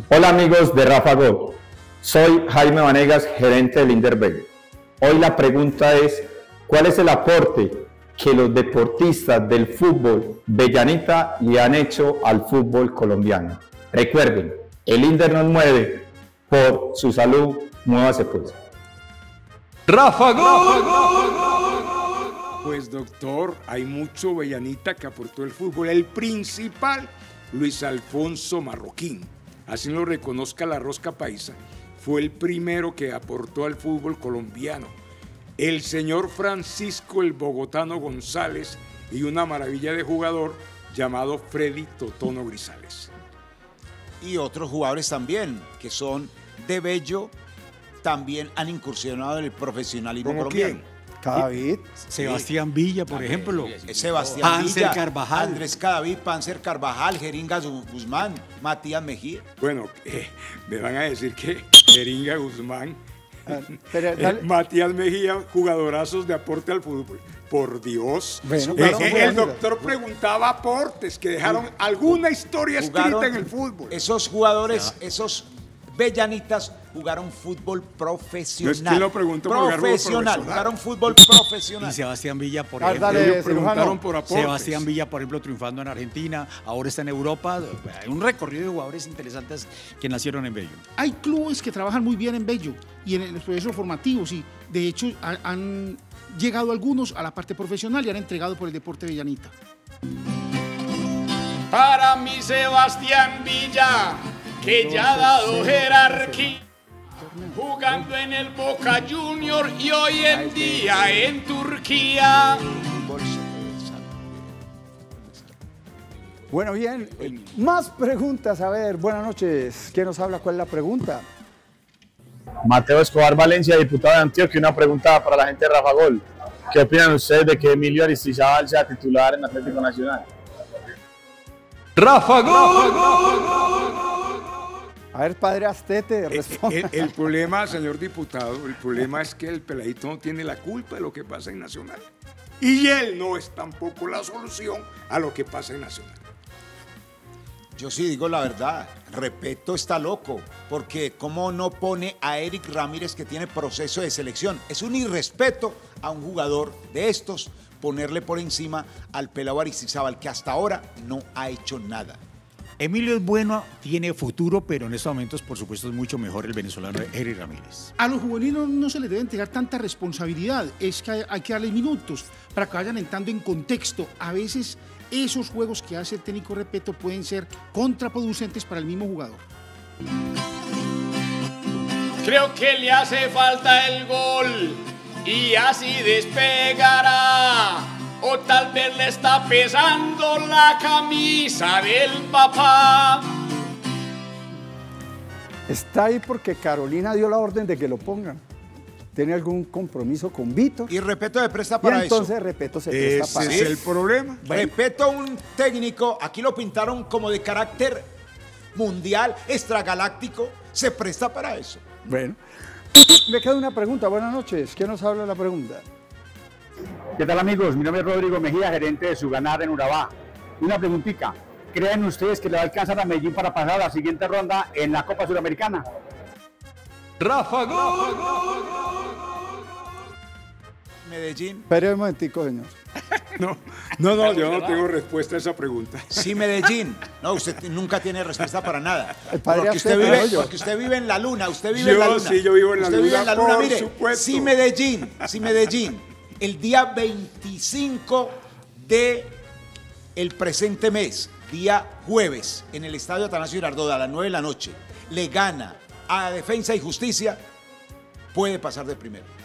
Hola amigos de Rafa Gol. Soy Jaime Vanegas, gerente del Inder. Hoy la pregunta es, ¿cuál es el aporte que los deportistas del fútbol Bellanita le han hecho al fútbol colombiano? Recuerden, el Inder nos mueve, por su salud, muévase pues. ¡Rafa Gol! Pues doctor, hay mucho Bellanita que aportó el fútbol, el principal, Luis Alfonso Marroquín, así lo reconozca la rosca paisa, fue el primero que aportó al fútbol colombiano. El señor Francisco el Bogotano González y una maravilla de jugador llamado Freddy Totono Grisales. Y otros jugadores también, que son de Bello, también han incursionado en el profesionalismo colombiano. Cadavid. Sebastián Villa, por ejemplo. Sebastián Villa. Páncer Carvajal. Andrés Cadavid, Páncer Carvajal, Jeringa Guzmán, Matías Mejía. Bueno, me van a decir que Jeringa Guzmán, Matías Mejía, jugadorazos de aporte al fútbol. Por Dios. Bueno, el doctor preguntaba aportes que dejaron alguna historia escrita en el fútbol. Esos jugadores, esos Bellanitas jugaron fútbol profesional. No es que lo pregunto profesional, jugaron fútbol profesional. Y Sebastián Villa, por ejemplo, preguntaron por aportes. Sebastián Villa, por ejemplo, triunfando en Argentina, ahora está en Europa. Hay un recorrido de jugadores interesantes que nacieron en Bello. Hay clubes que trabajan muy bien en Bello y en los procesos formativos y de hecho han llegado algunos a la parte profesional y han entregado por el deporte Bellanita. Para mí Sebastián Villa, que ya ha dado jerarquía, jugando en el Boca Junior y hoy en día en Turquía. Bueno, bien, más preguntas. A ver, buenas noches. ¿Quién nos habla? ¿Cuál es la pregunta? Mateo Escobar Valencia, diputado de Antioquia. Una pregunta para la gente de Rafa Gol. ¿Qué opinan ustedes de que Emilio Aristizábal sea titular en Atlético Nacional? ¡Rafa Gol! A ver, padre Astete, responde. El problema, señor diputado, el problema es que el peladito no tiene la culpa de lo que pasa en Nacional. Y él no es tampoco la solución a lo que pasa en Nacional. Yo sí digo la verdad, Repetto está loco, porque cómo no pone a Eric Ramírez que tiene proceso de selección. Es un irrespeto a un jugador de estos ponerle por encima al pelado Aristizábal, que hasta ahora no ha hecho nada. Emilio es bueno, tiene futuro, pero en estos momentos, por supuesto, es mucho mejor el venezolano Eric Ramírez. A los juveniles no se les debe entregar tanta responsabilidad, es que hay que darles minutos para que vayan entrando en contexto. A veces esos juegos que hace el técnico Repetto pueden ser contraproducentes para el mismo jugador. Creo que le hace falta el gol y así despegará. O tal vez le está pesando la camisa del papá. Está ahí porque Carolina dio la orden de que lo pongan. tiene algún compromiso con Vito. Y Repetto se presta para eso. Entonces Repetto se presta para eso. Ese es el problema. Bueno. Repetto, un técnico, aquí lo pintaron como de carácter mundial, extragaláctico, se presta para eso. Bueno, me queda una pregunta. Buenas noches, ¿quién nos habla de la pregunta? ¿Qué tal, amigos? Mi nombre es Rodrigo Mejía, gerente de Suganar en Urabá. Una preguntita, ¿creen ustedes que le va a alcanzar a Medellín para pasar a la siguiente ronda en la Copa Suramericana? ¡Rafa Gol! Medellín. Pero un momentico, señor. No, yo no tengo respuesta a esa pregunta. Sí, Medellín. No, usted nunca tiene respuesta para nada. Porque usted vive en la luna, usted vive en la luna. Sí, yo vivo en la luna. Usted vive en la luna, mire. Supuesto. Sí, Medellín. Sí, Medellín. El día 25 de el presente mes, día jueves, en el Estadio Atanasio Girardot a las 9 de la noche, le gana a Defensa y Justicia, puede pasar de primero.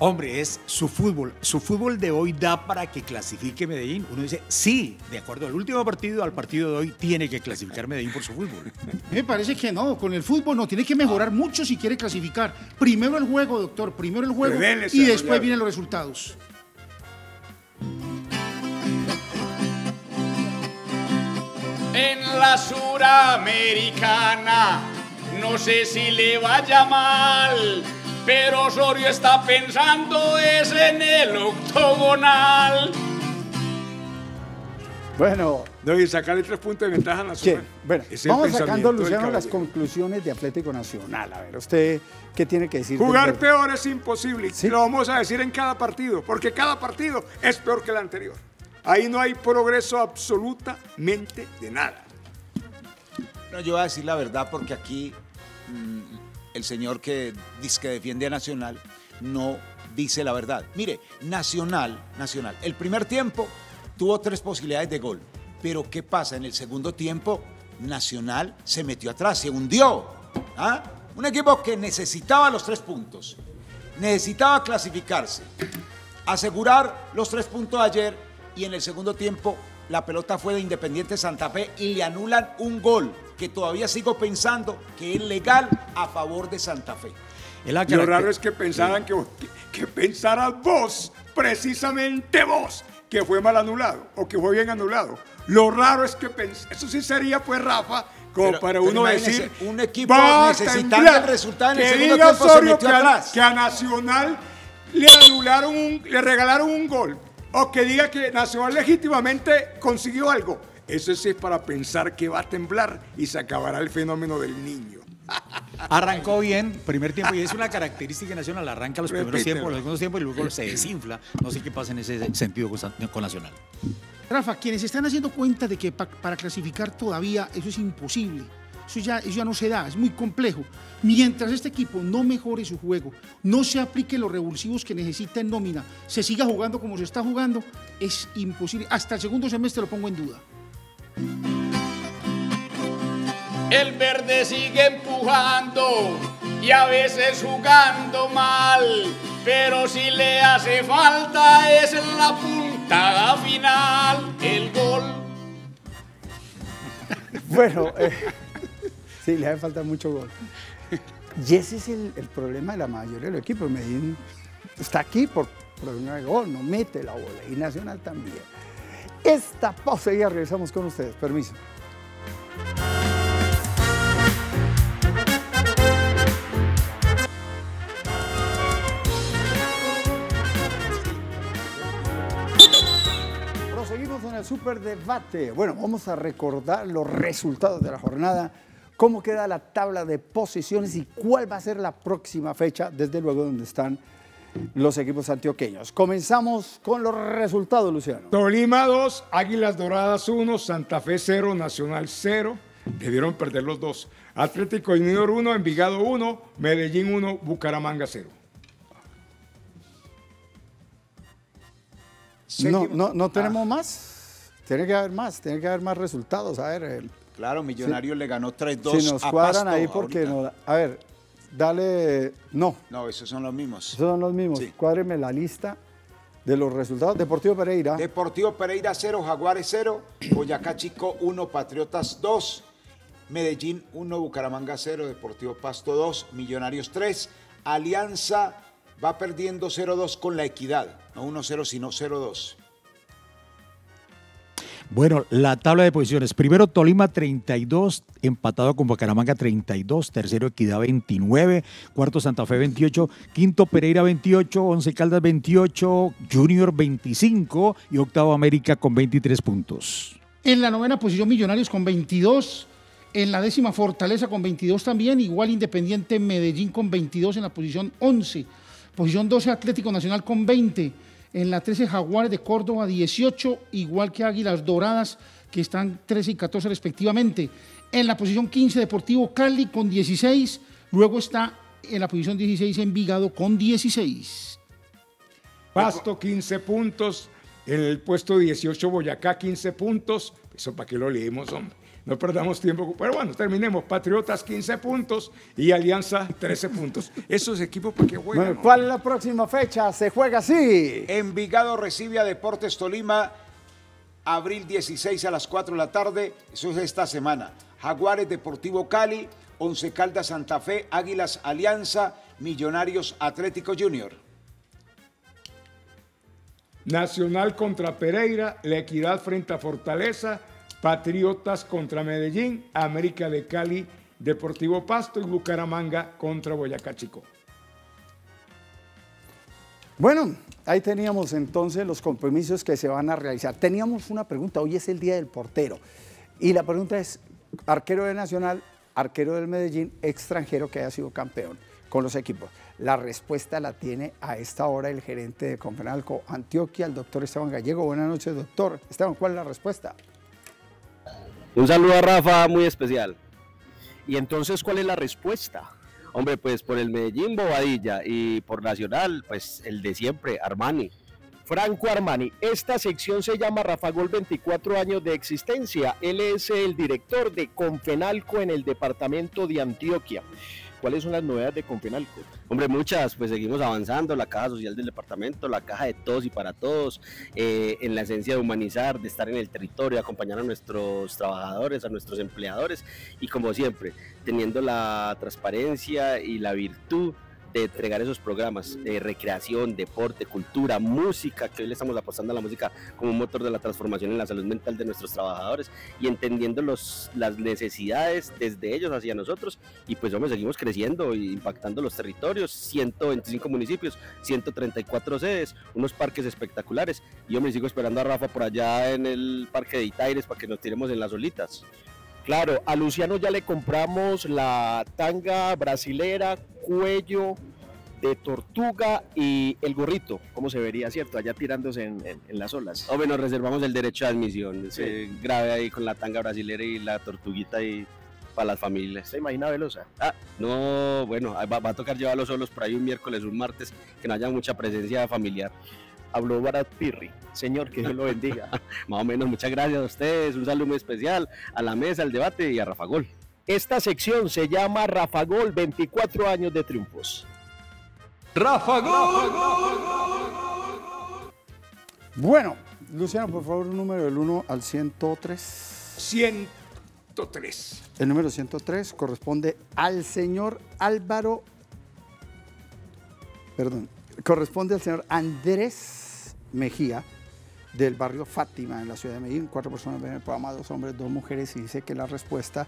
Hombre, es su fútbol de hoy da para que clasifique Medellín. Uno dice, sí, de acuerdo al último partido, al partido de hoy, tiene que clasificar Medellín por su fútbol. Me parece que no, con el fútbol no, tiene que mejorar mucho si quiere clasificar. Primero el juego, doctor, primero el juego y después vienen los resultados. En la Suramericana, no sé si le vaya mal, pero Osorio está pensando es en el octogonal. Bueno, no, y sacarle 3 puntos de ventaja a la zona. Bueno, vamos sacando, Luciano, las conclusiones de Atlético Nacional. A ver, usted, ¿qué tiene que decir? Jugar peor es imposible. ¿Sí? Lo vamos a decir en cada partido, porque cada partido es peor que el anterior. Ahí no hay progreso absolutamente de nada. No, yo voy a decir la verdad, porque aquí... el señor que dice que defiende a Nacional no dice la verdad. Mire, Nacional, el primer tiempo tuvo 3 posibilidades de gol, pero ¿qué pasa? En el segundo tiempo, Nacional se metió atrás, se hundió. ¿Ah? Un equipo que necesitaba los 3 puntos, necesitaba clasificarse, asegurar los 3 puntos ayer, y en el segundo tiempo la pelota fue de Independiente Santa Fe y le anulan un gol que todavía sigo pensando que es legal a favor de Santa Fe. Lo raro es que pensaran que pensaras vos, precisamente vos, que fue mal anulado o que fue bien anulado. Lo raro es que eso sí sería, pues, Rafa, como para uno decir, un equipo necesitando el resultado en el segundo tiempo Osorio, se metió atrás. Que a Nacional le regalaron un gol, o que diga que Nacional legítimamente consiguió algo. Eso sí es para pensar que va a temblar y se acabará el fenómeno del niño. Arrancó bien, primer tiempo, y es una característica Nacional, arranca los primeros tiempos, los segundos tiempos, y luego se desinfla. No sé qué pasa en ese sentido con Nacional. Rafa, quienes están haciendo cuenta de que para clasificar todavía eso es imposible, eso ya no se da, es muy complejo. Mientras este equipo no mejore su juego, no se aplique los revulsivos que necesita en nómina, se siga jugando como se está jugando, es imposible. Hasta el segundo semestre lo pongo en duda. El verde sigue empujando y a veces jugando mal, pero si le hace falta es la puntada final, el gol. Bueno, sí, le hace falta mucho gol. Y ese es el problema de la mayoría de los equipos. Medellín está aquí por problema de gol, no mete la bola, y Nacional también. Esta pausa y ya regresamos con ustedes. Permiso. Proseguimos en el superdebate. Bueno, vamos a recordar los resultados de la jornada, cómo queda la tabla de posiciones y cuál va a ser la próxima fecha, desde luego, donde están los equipos antioqueños. Comenzamos con los resultados, Luciano. Tolima 2, Águilas Doradas 1, Santa Fe 0, Nacional 0. Debieron perder los dos. Atlético Junior 1, Envigado 1, Medellín 1, Bucaramanga 0. No tenemos más. Tiene que haber más, resultados. A ver. Claro, Millonarios le ganó 3-2. Si nos cuadran Pasto, ahí porque no. A ver. Dale, no. No, esos son los mismos. Esos son los mismos. Sí. Cuádreme la lista de los resultados. Deportivo Pereira. Deportivo Pereira 0, Jaguares 0, Boyacá Chico 1, Patriotas 2, Medellín 1, Bucaramanga 0, Deportivo Pasto 2, Millonarios 3, Alianza Va perdiendo 0-2 con La Equidad. No 1-0, sino 0-2. Bueno, la tabla de posiciones. Primero Tolima 32, empatado con Bucaramanga 32, tercero Equidad 29, cuarto Santa Fe 28, quinto Pereira 28, Once Caldas 28, Junior 25 y octavo América con 23 puntos. En la novena posición Millonarios con 22, en la décima Fortaleza con 22 también, igual Independiente Medellín con 22 en la posición 11, posición 12 Atlético Nacional con 20. En la 13, Jaguares de Córdoba, 18, igual que Águilas Doradas, que están 13 y 14 respectivamente. En la posición 15, Deportivo Cali, con 16. Luego está en la posición 16, Envigado, con 16. Pasto, 15 puntos. En el puesto 18, Boyacá, 15 puntos. Eso para qué lo leemos, hombre. No perdamos tiempo. Pero bueno, terminemos. Patriotas, 15 puntos y Alianza, 13 puntos. Esos equipos, ¿para qué juegan? Bueno, ¿cuál es la próxima fecha? Se juega así. Envigado recibe a Deportes Tolima, abril 16 a las 4 de la tarde. Eso es esta semana. Jaguares, Deportivo Cali, Once Caldas, Santa Fe, Águilas, Alianza, Millonarios, Atlético Junior. Nacional contra Pereira, La Equidad frente a Fortaleza, Patriotas contra Medellín, América de Cali, Deportivo Pasto y Bucaramanga contra Boyacá Chico. Bueno, ahí teníamos entonces los compromisos que se van a realizar. Teníamos una pregunta, hoy es el día del portero. Y la pregunta es, arquero de Nacional, arquero del Medellín, extranjero que haya sido campeón con los equipos. La respuesta la tiene a esta hora el gerente de Confenalco Antioquia, el doctor Esteban Gallego. Buenas noches, doctor. Esteban, ¿cuál es la respuesta? Un saludo a Rafa muy especial. Y entonces, ¿cuál es la respuesta? Hombre, pues por el Medellín, Bobadilla, y por Nacional, pues el de siempre, Armani. Franco Armani. Esta sección se llama Rafa Gol, 24 años de existencia. Él es el director de Confenalco en el departamento de Antioquia. ¿Cuáles son las novedades de Confenalco? Hombre, muchas, pues seguimos avanzando, la caja social del departamento, la caja de todos y para todos, en la esencia de humanizar, de estar en el territorio, de acompañar a nuestros trabajadores, a nuestros empleadores, y como siempre, teniendo la transparencia y la virtud de entregar esos programas de recreación, deporte, cultura, música, que hoy le estamos apostando a la música como un motor de la transformación en la salud mental de nuestros trabajadores y entendiendo las necesidades desde ellos hacia nosotros. Y pues hombre, seguimos creciendo e impactando los territorios, 125 municipios, 134 sedes, unos parques espectaculares. Y hombre, sigo esperando a Rafa por allá en el parque de Itaires para que nos tiremos en las olitas. Claro, a Luciano ya le compramos la tanga brasilera, cuello de tortuga y el gorrito, como se vería, ¿cierto? Allá tirándose en las olas. O bueno, reservamos el derecho de admisión, se grave ahí con la tanga brasilera y la tortuguita y para las familias. ¿Se imagina Velosa? Ah, no, bueno, va a tocar llevarlos solos por ahí un miércoles, un martes, que no haya mucha presencia familiar. Habló Barat Pirri. Señor, que Dios lo bendiga. Más o menos, muchas gracias a ustedes, un saludo muy especial a la mesa, al debate y a Rafa Gol. Esta sección se llama Rafa Gol, 24 años de triunfos. ¡Rafa Gol! Rafa Gol. Bueno, Luciano, por favor, un número del 1 al 103. 103. El número 103 corresponde al señor Álvaro... Perdón. Corresponde al señor Andrés Mejía, del barrio Fátima, en la ciudad de Medellín. 4 personas ven el programa, 2 hombres, 2 mujeres, y dice que la respuesta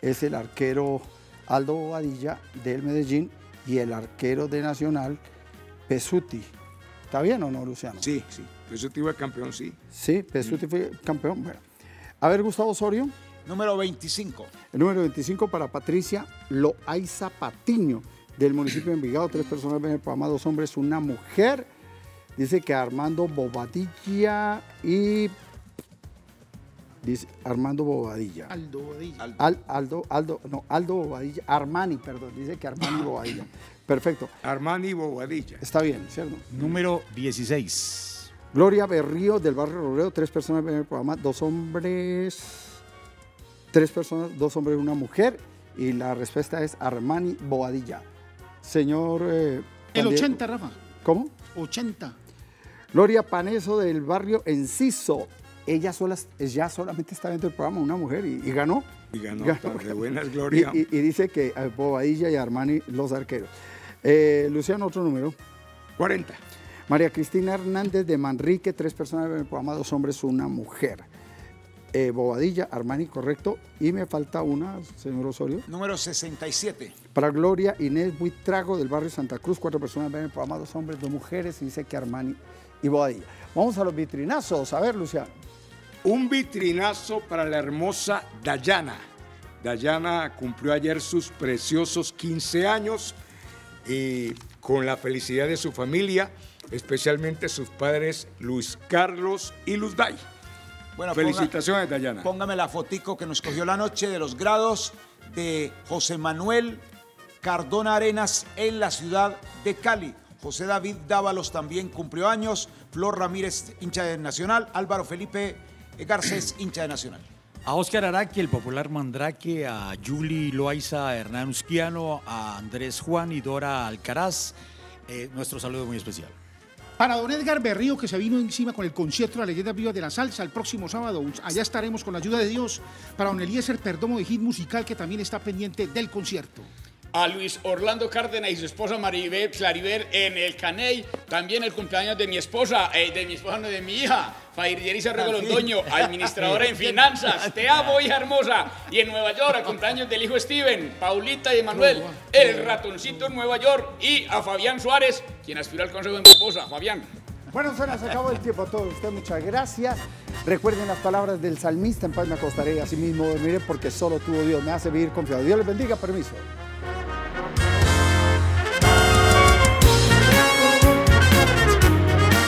es el arquero Aldo Bobadilla, del Medellín, y el arquero de Nacional, Pizzuti. ¿Está bien o no, Luciano? Sí, sí. Pizzuti fue campeón, sí. Sí, Pizzuti fue campeón. Bueno. A ver, Gustavo Osorio. Número 25. El número 25 para Patricia Loaiza Patiño, del municipio de Envigado. 3 personas ven el programa, 2 hombres, 1 mujer. Dice que Armando Bobadilla y... Dice Armando Bobadilla. Aldo Bobadilla. Aldo Bobadilla. Armani, perdón. Dice que Armani Bobadilla. Perfecto. Armani Bobadilla. Está bien, ¿cierto? Número 16. Gloria Berrío, del barrio Robledo. 3 personas ven el programa, 2 hombres... 3 personas, 2 hombres, 1 mujer. Y la respuesta es Armani Bobadilla. Señor... el 80, Rafa. ¿Cómo? 80. Gloria Paneso, del barrio Enciso. Ella solamente está dentro del programa, una mujer, y ganó. Y ganó, de buenas, Gloria. Y dice que Bobadilla y Armani, los arqueros. Luciano, otro número. 40. María Cristina Hernández de Manrique, 3 personas, amados hombres, 1 mujer. Bobadilla, Armani, correcto. Y me falta una, señor Osorio. Número 67. Para Gloria Inés Buitrago del barrio Santa Cruz, 4 personas, amados hombres, 2 mujeres. Y dice que Armani y Bobadilla. Vamos a los vitrinazos. A ver, Luciano. Un vitrinazo para la hermosa Dayana. Dayana cumplió ayer sus preciosos 15 años y con la felicidad de su familia, especialmente sus padres Luis Carlos y Luz Day. Bueno, felicitaciones, Dayana. Póngame la fotico que nos cogió la noche de los grados de José Manuel Cardona Arenas en la ciudad de Cali. José David Dávalos también cumplió años. Flor Ramírez, hincha de Nacional. Álvaro Felipe Garcés, hincha de Nacional. A Óscar Araque, el popular Mandrake, a Yuli Loaiza Hernán Usquiano, a Andrés Juan y Dora Alcaraz, nuestro saludo muy especial. Para don Edgar Berrío, que se vino encima con el concierto de la Leyenda Viva de la Salsa el próximo sábado, allá estaremos con la ayuda de Dios. Para don Eliezer Perdomo de Hit Musical, que también está pendiente del concierto. A Luis Orlando Cárdenas y su esposa Maribel Claribel en el Caney. También el cumpleaños de mi esposa, no, de mi hija, Fairierisa Rego Londoño, administradora en finanzas. Te amo, hija hermosa. Y en Nueva York, a cumpleaños del hijo Steven, Paulita y Emanuel, el ratoncito en Nueva York, y a Fabián Suárez, quien aspira al consejo de mi esposa, Fabián. Bueno, se nos acabó el tiempo a todos ustedes. Muchas gracias. Recuerden las palabras del salmista: en paz me acostaré, así mismo dormiré, porque solo tú, Dios, me hace vivir confiado. Dios les bendiga. Permiso.